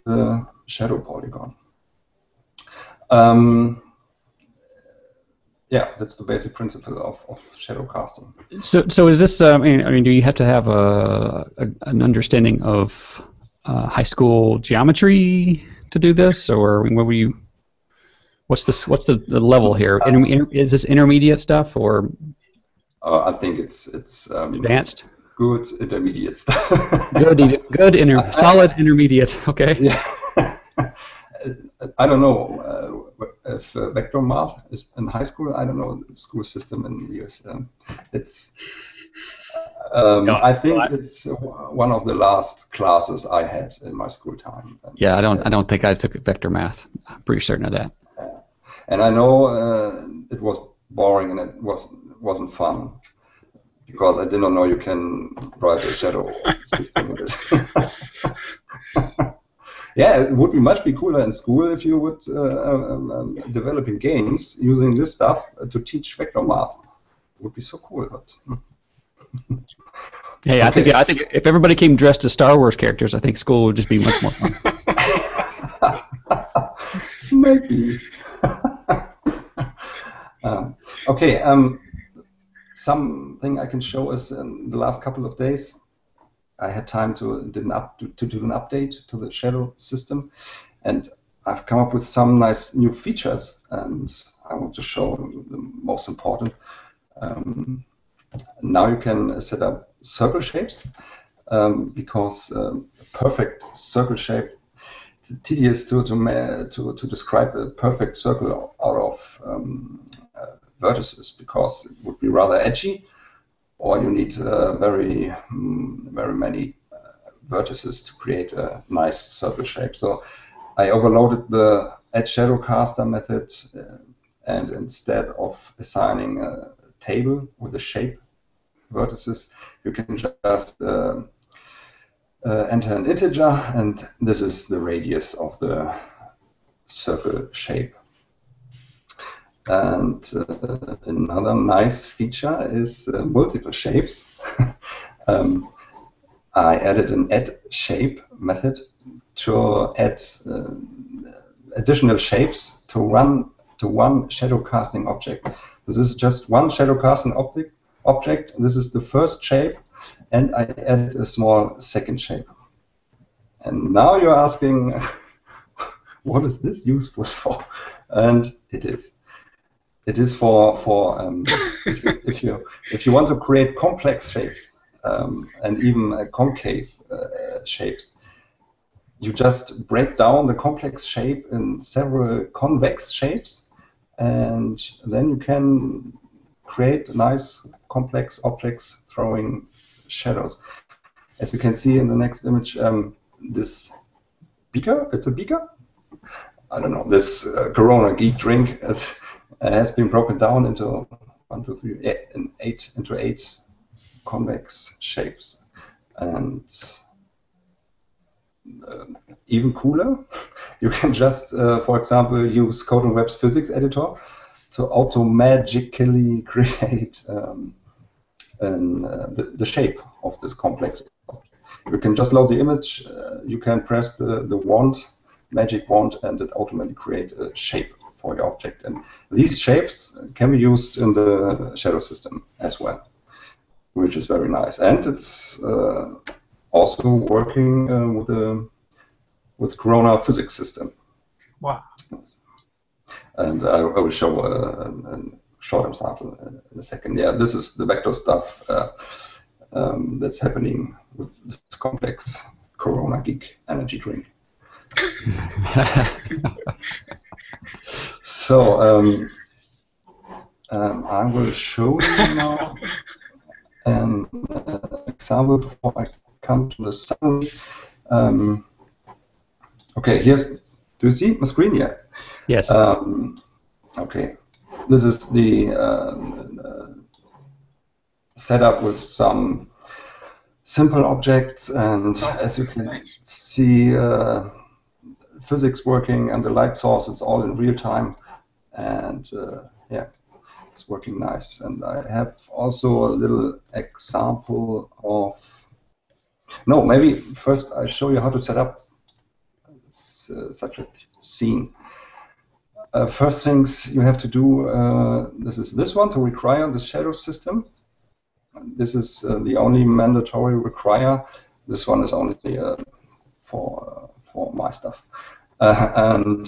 the shadow polygon. Yeah, that's the basic principle of shadow casting. So is this? I mean, do you have to have an understanding of high school geometry to do this, or I mean, what were you? What's this? What's the level here? Is this intermediate stuff, or? I think it's advanced. Good intermediate stuff. good solid intermediate. Okay. Yeah. I don't know have vector math in high school. I don't know the school system in the US. I think it's one of the last classes I had in my school time. And, yeah, I don't think I took vector math. I'm pretty certain of that. And I know it was boring and it wasn't fun because I did not know you can write a shadow system with it. Yeah, it would be much cooler in school if you would developing games using this stuff to teach vector math. It would be so cool, but. Hey, okay. I think if everybody came dressed as Star Wars characters, I think school would just be much more fun. Maybe. Okay. Something I can show is in the last couple of days, I had time to do an update to the shadow system, and I've come up with some nice new features, and I want to show the most important. Now you can set up circle shapes because a perfect circle shape. It's tedious to describe a perfect circle out of vertices because it would be rather edgy, or you need very many vertices to create a nice circle shape. So I overloaded the @shadowcaster method, and instead of assigning a table with the shape vertices, you can just enter an integer, and this is the radius of the circle shape. And another nice feature is multiple shapes. I added an @shape method to add additional shapes to run to one shadowcasting object. This is just one shadowcasting object. This is the first shape, and I add a small second shape. And now you're asking, what is this useful for? And it is. It is for if you want to create complex shapes and even concave shapes, you just break down the complex shape in several convex shapes, and then you can create nice complex objects throwing shadows. As you can see in the next image, this beaker, it's a beaker? I don't know, this Corona Geek drink has been broken down into 8 convex shapes. And even cooler, you can just, for example, use Code and Web's physics editor to auto-magically create the shape of this complex object. You can just load the image, you can press the wand, magic wand, and it automatically creates a shape for your object. And these shapes can be used in the shadow system as well, which is very nice. And it's also working with Corona physics system. Wow. And I will show a short example in a second. Yeah, this is the vector stuff that's happening with this complex Corona Geek energy drink. So I will show you now an example before I come to the summary. Okay, here's. Do you see my screen? Yeah. Yes. Okay. This is the setup with some simple objects, and as you can see, physics working, and the light source, it's all in real time, and yeah, it's working nice. And I have also a little example of, no, maybe first I show you how to set up such a scene. First things you have to do, this is this one, to require the shadow system. This is the only mandatory require. This one is only for my stuff. And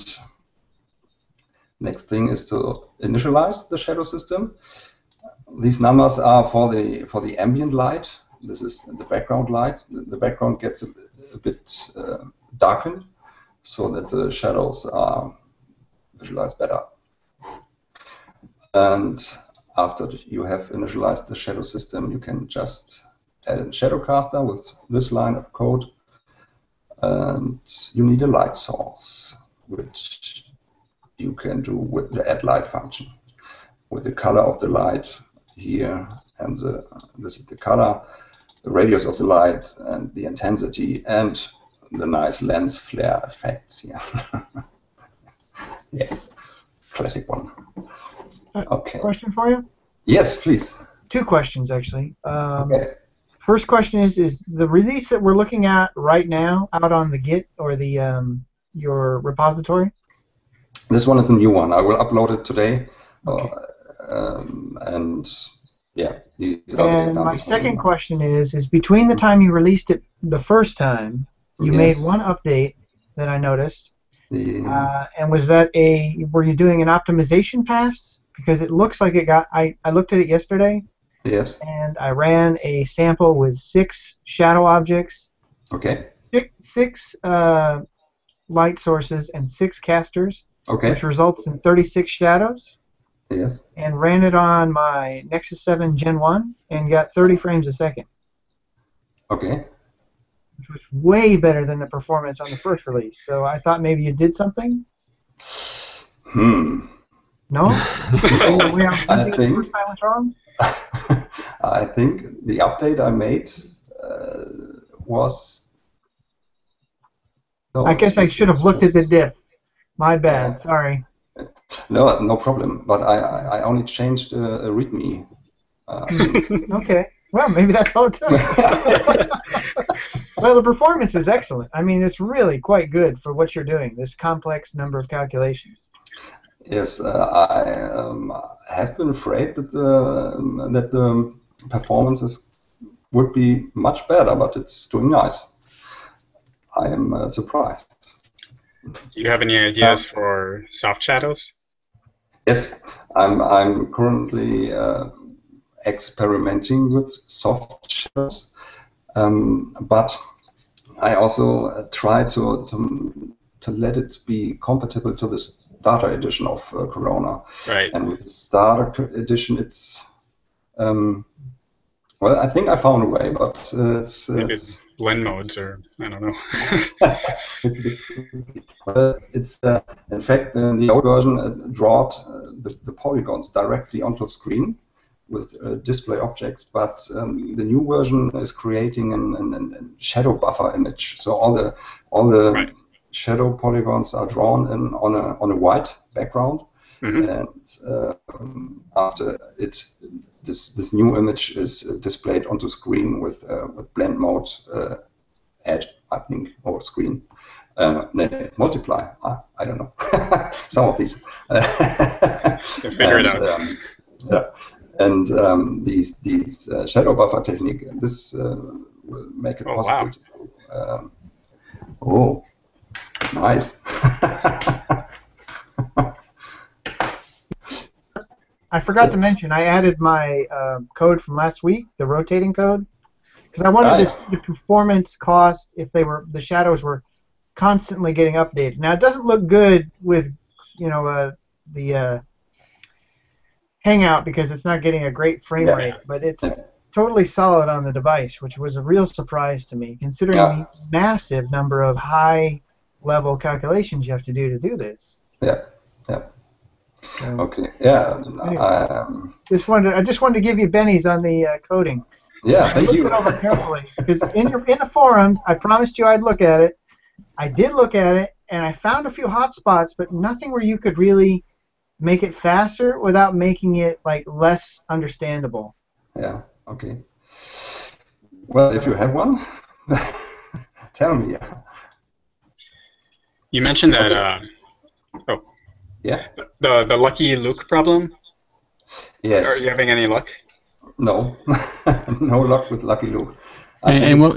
next thing is to initialize the shadow system. These numbers are for the ambient light. This is the background lights. The background gets a bit darkened so that the shadows are visualized better. And after you have initialized the shadow system, you can just add a shadowcaster with this line of code. And you need a light source, which you can do with the add light function, with the color of the light here, and this is the color, the radius of the light, and the intensity, and the nice lens flare effects here. Yeah, classic one. Okay. Question for you? Yes, please. Two questions, actually. Okay. First question is the release that we're looking at right now out on the Git or the your repository? This one is a new one. I will upload it today. Okay. And yeah. And my second question is between the time you released it the first time, you yes. made one update that I noticed. Yeah. And was that were you doing an optimization pass? Because it looks like it got, I looked at it yesterday. Yes. And I ran a sample with 6 shadow objects. Okay. Six light sources and 6 casters. Okay. Which results in 36 shadows. Yes. And ran it on my Nexus 7 Gen 1 and got 30 frames a second. Okay. Which was way better than the performance on the first release. So I thought maybe you did something. No? I think the update I made was... No, I guess I should have looked at the diff. My bad, sorry. No, no problem. But I only changed a README. Okay. Well, maybe that's all it took. Well, the performance is excellent. I mean, it's really quite good for what you're doing, this complex number of calculations. Yes, I have been afraid that the performances would be much better, but it's doing nice. I am surprised. Do you have any ideas for soft shadows? Yes, I'm currently experimenting with soft shadows, but I also try to let it be compatible to the starter edition of Corona. Right. And with the starter edition, it's well, I think I found a way, but it's maybe it's blend modes, or I don't know. It's in fact in the old version it dropped the polygons directly onto the screen with display objects, but the new version is creating an shadow buffer image, so all the right. shadow polygons are drawn in on a white background, mm-hmm. and after it, this new image is displayed onto screen with blend mode add, I think, or screen multiply. I don't know. Some of these. Figure it out. Yeah, and these shadow buffer technique. This will make it possible. Wow. Nice. I forgot to mention, I added my code from last week, the rotating code, because I wanted the performance cost if the shadows were constantly getting updated. Now it doesn't look good with the Hangout because it's not getting a great frame rate, but it's totally solid on the device, which was a real surprise to me, considering the massive number of high-level calculations you have to do this. Yeah. Okay. Yeah. Anyway, I just wanted to give you bennies on the coding. Yeah. Thank you. Look it over carefully, because in the forums, I promised you I'd look at it. I did look at it, and I found a few hot spots, but nothing where you could really make it faster without making it like less understandable. Yeah. Okay. Well, if you have one, tell me. You mentioned that. Yeah. The lucky Luke problem. Yes. Are you having any luck? No, no luck with lucky Luke. And for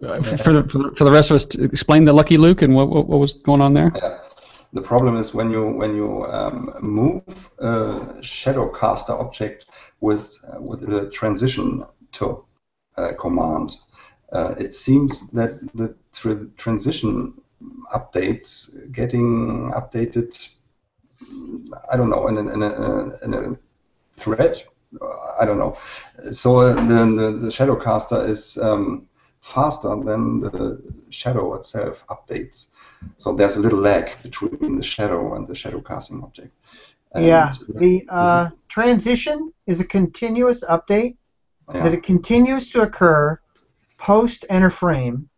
the rest of us, to explain the lucky Luke and what was going on there. Yeah. The problem is when you move a shadowcaster object with a transition to command, it seems that the transition updates getting updated I don't know, in a thread. I don't know. So the shadow caster is faster than the shadow itself updates. So there's a little lag between the shadow and the shadow casting object. And yeah, the transition is a continuous update that it continues to occur post enter frame.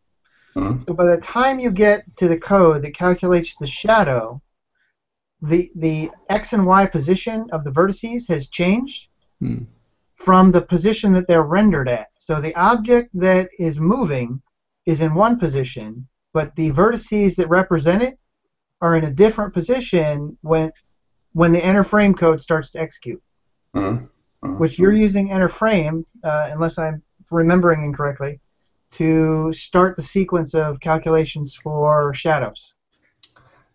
Mm-hmm. So by the time you get to the code that calculates the shadow, the X and Y position of the vertices has changed from the position that they're rendered at. So the object that is moving is in one position, but the vertices that represent it are in a different position when the enter frame code starts to execute. Mm-hmm. Mm-hmm. Which you're using enter frame, unless I'm remembering incorrectly, to start the sequence of calculations for shadows.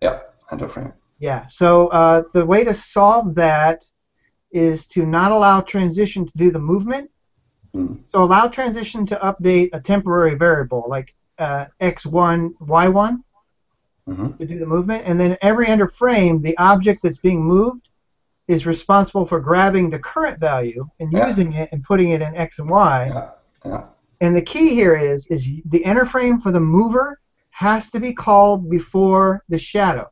Yeah, enter frame. Yeah, so the way to solve that is to not allow transition to do the movement. Mm. So allow transition to update a temporary variable, like X1, Y1, to do the movement. And then every enter frame, the object that's being moved is responsible for grabbing the current value and using it and putting it in X and Y. Yeah. Yeah. And the key here is the enter frame for the mover has to be called before the shadow.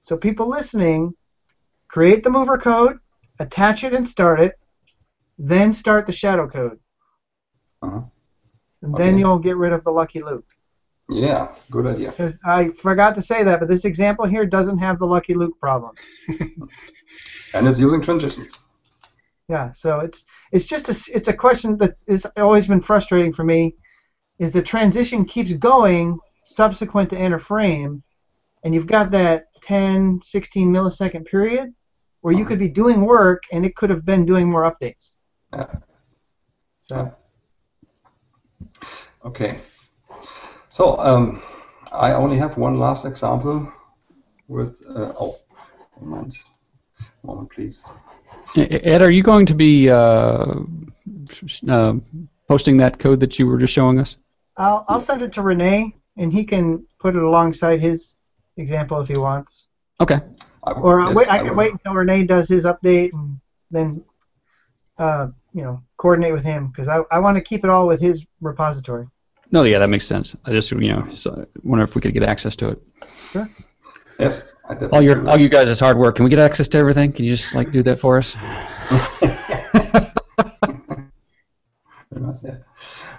So people listening, create the mover code, attach it and start it, then start the shadow code. And then you'll get rid of the lucky loop. Yeah, good idea. 'Cause I forgot to say that, but this example here doesn't have the lucky loop problem. And it's using transitions. Yeah, so it's just it's a question that has always been frustrating for me, is the transition keeps going subsequent to enter frame, and you've got that 10, 16 millisecond period where you could be doing work and it could have been doing more updates. So. Okay. So I only have one last example with moment, please. Ed, are you going to be posting that code that you were just showing us? I'll send it to Renee, and he can put it alongside his example if he wants. Okay. I can wait until Renee does his update and then coordinate with him, because I want to keep it all with his repository. No, yeah, that makes sense. I just so wonder if we could get access to it. Sure. Yes. All you guys is hard work. Can we get access to everything? Can you just do that for us?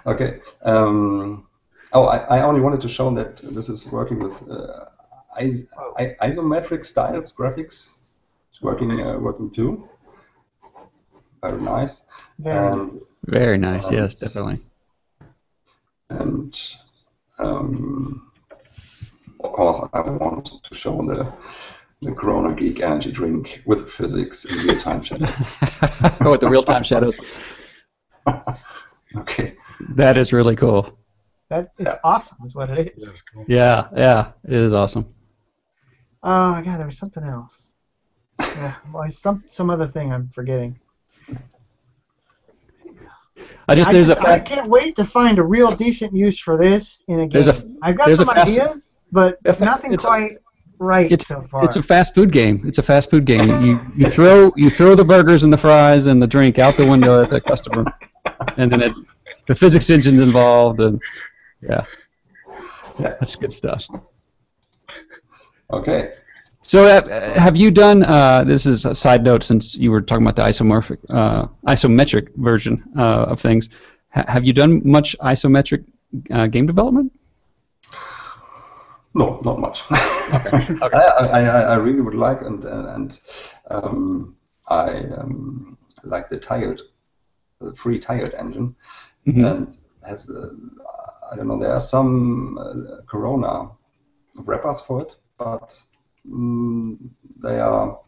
Okay. I only wanted to show that this is working with isometric styles graphics. It's working too. Very nice. Yeah. Very nice. Yes, definitely. And of course, I want to show the Corona Geek energy drink with physics in real-time shadows. Oh, with the real-time shadows. Okay. That is really cool. It's awesome is what it is. Yeah, yeah, it is awesome. Oh, God, there was something else. Yeah, well, some other thing I'm forgetting. I can't wait to find a real decent use for this in a game. I've got some ideas. But nothing quite right so far. It's a fast food game. It's a fast food game. You throw the burgers and the fries and the drink out the window at the customer, and then the physics engine's involved, and yeah, that's good stuff. Okay. So have you done? This is a side note, since you were talking about the isometric version of things. Have you done much isometric game development? No, not much. Okay. Okay. I really would like, and I like the free Tiled engine, and has I don't know, there are some Corona wrappers for it, but they are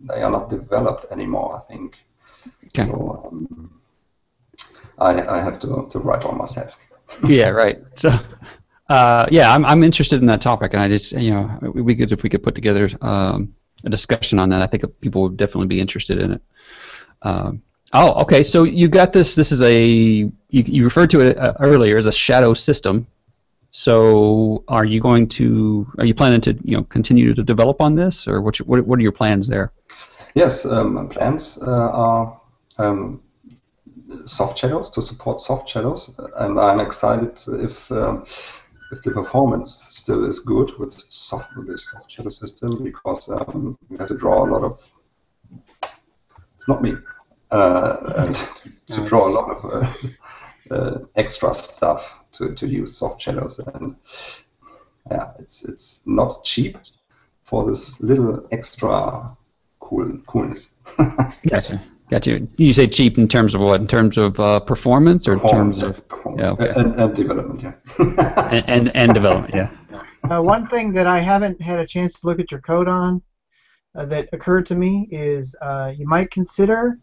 not developed anymore, I think. Okay. So I have to write all myself. Yeah, right. So. Yeah, I'm interested in that topic, and I just if we could put together a discussion on that, I think people would definitely be interested in it. Oh, okay. So you got this. This is you referred to it earlier as a shadow system, So, are you planning to continue to develop on this, or what are your plans there? Yes, plans are soft shadows, to support soft shadows, and I'm excited if the performance still is good with the soft shadow system, because we have to draw a lot of. It's not me to draw a lot of extra stuff to use soft shadows, and yeah, it's not cheap for this little extra coolness. Gotcha. Gotcha. You say cheap in terms of what? In terms of performance, or in terms of yeah, okay. and development, yeah. and development, yeah. One thing that I haven't had a chance to look at your code on that occurred to me is you might consider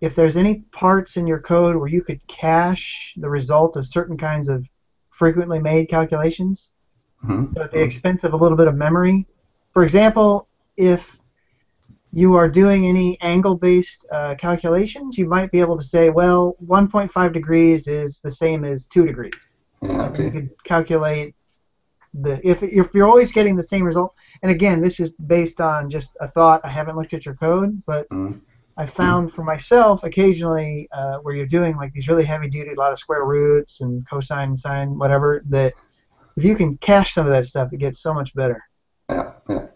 if there's any parts in your code where you could cache the result of certain kinds of frequently made calculations, so at the expense of a little bit of memory. For example, if you are doing any angle-based calculations, you might be able to say, well, 1.5 degrees is the same as 2 degrees. Yeah, okay. You could calculate if you're always getting the same result. And again, this is based on just a thought. I haven't looked at your code, but I found for myself occasionally where you're doing like these really heavy-duty, a lot of square roots and cosine, sine, whatever, that if you can cache some of that stuff, it gets so much better. Yeah, yeah.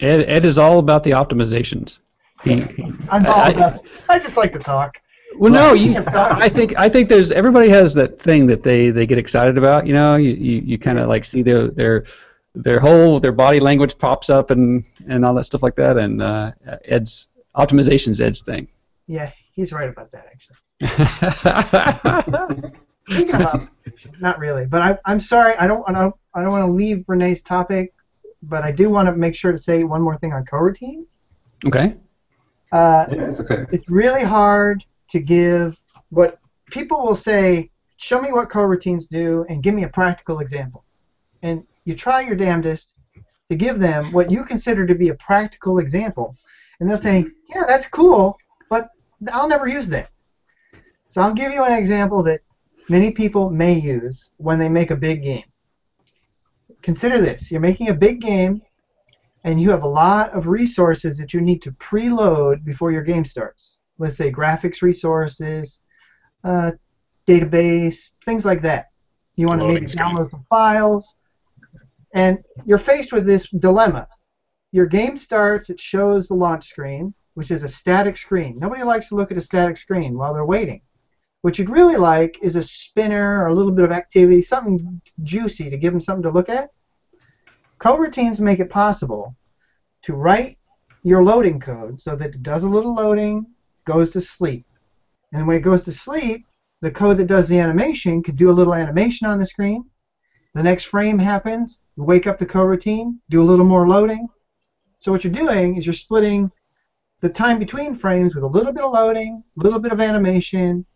Ed is all about the optimizations. I just like to talk. Well, no, I think there's everybody has that thing that they get excited about. You kind of like see their body language pops up and all that stuff like that. And Ed's optimization's Ed's thing. Yeah, he's right about that actually. Speaking of optimization, not really, but I'm sorry. I don't want to leave Renee's topic. But I do want to make sure to say one more thing on coroutines. Okay. Yeah, it's okay. It's really hard to give what people will say, show me what coroutines do and give me a practical example. And you try your damnedest to give them what you consider to be a practical example. And they'll say, yeah, that's cool, but I'll never use that. So I'll give you an example that many people may use when they make a big game. Consider this. You're making a big game, and you have a lot of resources that you need to preload before your game starts. Let's say graphics resources, database, things like that. You want to maybe download some files, and you're faced with this dilemma. Your game starts, it shows the launch screen, which is a static screen. Nobody likes to look at a static screen while they're waiting. What you'd really like is a spinner or a little bit of activity, something juicy to give them something to look at. Coroutines make it possible to write your loading code so that it does a little loading, goes to sleep. And when it goes to sleep, the code that does the animation could do a little animation on the screen. The next frame happens, you wake up the coroutine, do a little more loading. So what you're doing is you're splitting the time between frames with a little bit of loading, a little bit of animation,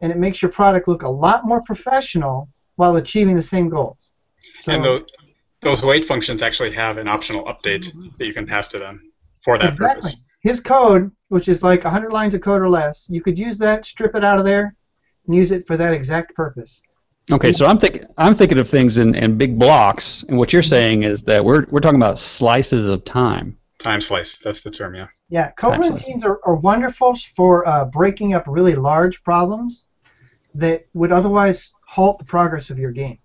and it makes your product look a lot more professional while achieving the same goals. So and those wait functions actually have an optional update that you can pass to them for that purpose. His code, which is like 100 lines of code or less, you could use that, strip it out of there, and use it for that exact purpose. Okay, so I'm thinking of things in big blocks, and what you're saying is that we're talking about slices of time. Time slice, that's the term, yeah. Yeah, coroutines are wonderful for breaking up really large problems that would otherwise halt the progress of your game.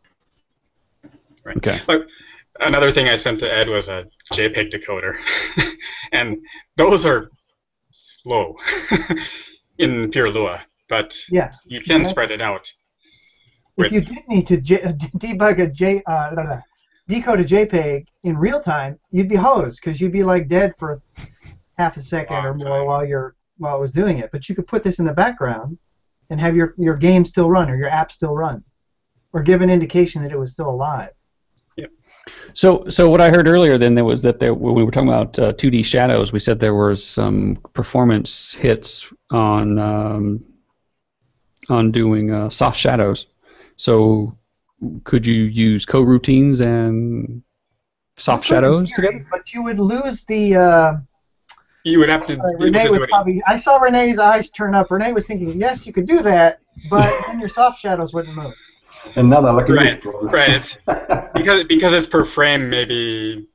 Right. Okay. Look, another thing I sent to Ed was a JPEG decoder, and those are slow in pure Lua, but yeah, you can spread it out. If you did need to decode a JPEG in real time, you'd be hosed because you'd be like dead for half a second or more while it was doing it. But you could put this in the background and have your game still run or your app still run, or give an indication that it was still alive. Yep. So what I heard earlier then was that when we were talking about 2D shadows, we said there were some performance hits on doing soft shadows. So could you use coroutines and soft shadows together? But you would lose the. You would have to. Renee was probably. I saw Renee's eyes turn up. Renee was thinking, yes, you could do that, but then your soft shadows wouldn't move. And now they're like a right, right. Because it's per frame, maybe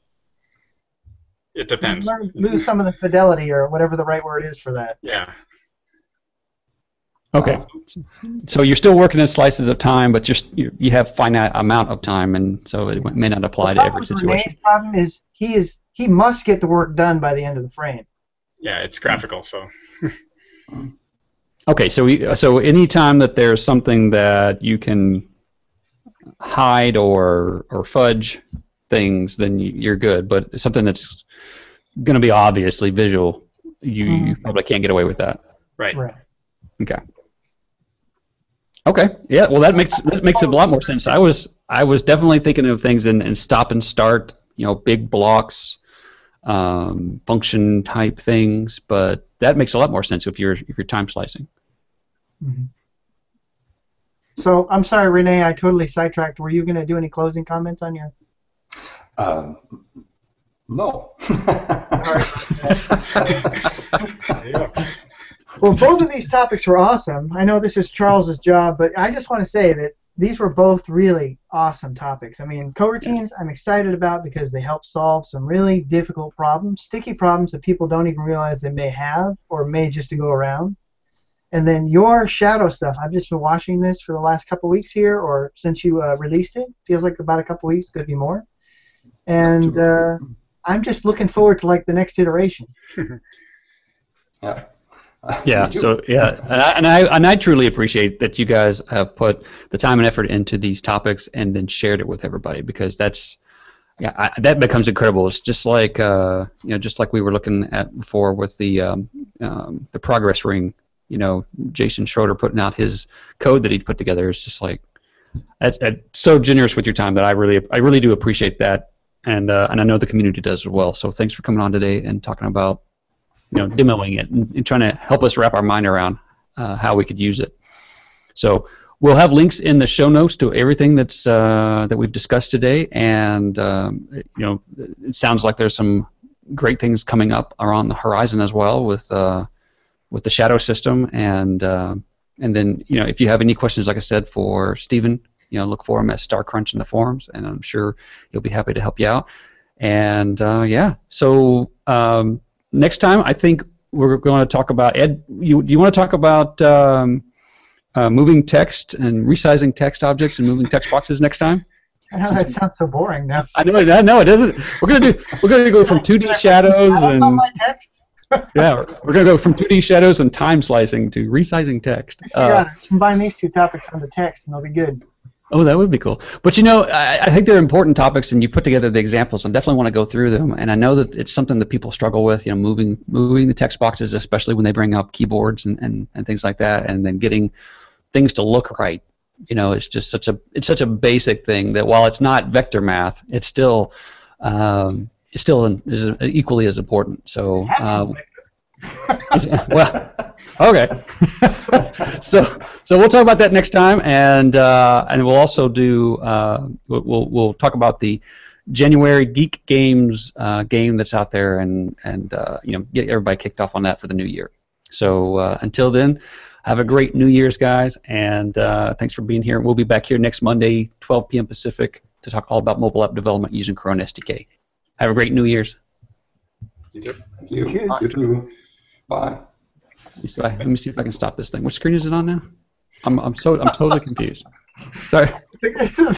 it depends. You lose some of the fidelity or whatever the right word is for that. Yeah. Okay. So you're still working in slices of time, but you have finite amount of time, and so it may not apply to every situation. The problem is he must get the work done by the end of the frame. Yeah, it's graphical, so. Okay, so any time that there's something that you can hide or fudge things, then you're good. But something that's going to be obviously visual, you probably can't get away with that. Right. Right. Okay. Okay. Yeah. Well, that makes a lot more sense. I was definitely thinking of things in stop and start, you know, big blocks, function type things, but that makes a lot more sense if you're time slicing. Mm-hmm. So I'm sorry, Renee, I totally sidetracked. Were you going to do any closing comments on your? No. Well, both of these topics were awesome. I know this is Charles's job, but I just want to say that these were both really awesome topics. I mean, coroutines I'm excited about because they help solve some really difficult problems, sticky problems that people don't even realize they may have or may just to go around. And then your shadow stuff, I've just been watching this for the last couple weeks here, or since you released it. Feels like about a couple weeks, could be more. And I'm just looking forward to like the next iteration. Yeah. Yeah. So yeah, and I truly appreciate that you guys have put the time and effort into these topics and then shared it with everybody, because that's that becomes incredible. It's just like just like we were looking at before with the progress ring. You know, Jason Schroeder putting out his code that he'd put together. It's just like that's so generous with your time that I really do appreciate that, and I know the community does as well. So thanks for coming on today and talking about, you know, demoing it and trying to help us wrap our mind around how we could use it. So we'll have links in the show notes to everything that's that we've discussed today, and you know, it sounds like there's some great things coming up around the horizon as well with the shadow system, and then, you know, if you have any questions, like I said, for Stephen, you know, look for him at Star Crunch in the forums, and I'm sure he'll be happy to help you out. And yeah, so. Next time, I think we're going to talk about, Ed, do you want to talk about moving text and resizing text objects and moving text boxes next time? I know, that sounds so boring now. I know it doesn't. We're going to go from 2D shadows and my text. Yeah, we're going to go from 2D shadows and time slicing to resizing text. Combine these two topics on the text, and they'll be good. Oh, that would be cool. But, you know, I think they're important topics, and you put together the examples. I definitely want to go through them, and I know that it's something that people struggle with, you know, moving the text boxes, especially when they bring up keyboards and things like that, and then getting things to look right. You know, it's just such a basic thing that while it's not vector math, it's still equally as important. So, well. Okay, so we'll talk about that next time, and we'll also do we'll talk about the January Geek Games game that's out there, and you know, get everybody kicked off on that for the new year. So until then, have a great New Year's, guys, and thanks for being here. We'll be back here next Monday, 12 p.m. Pacific, to talk all about mobile app development using Corona SDK. Have a great New Year's. You too. You too. Bye. Let me see if I can stop this thing. What screen is it on now? I'm totally confused. Sorry.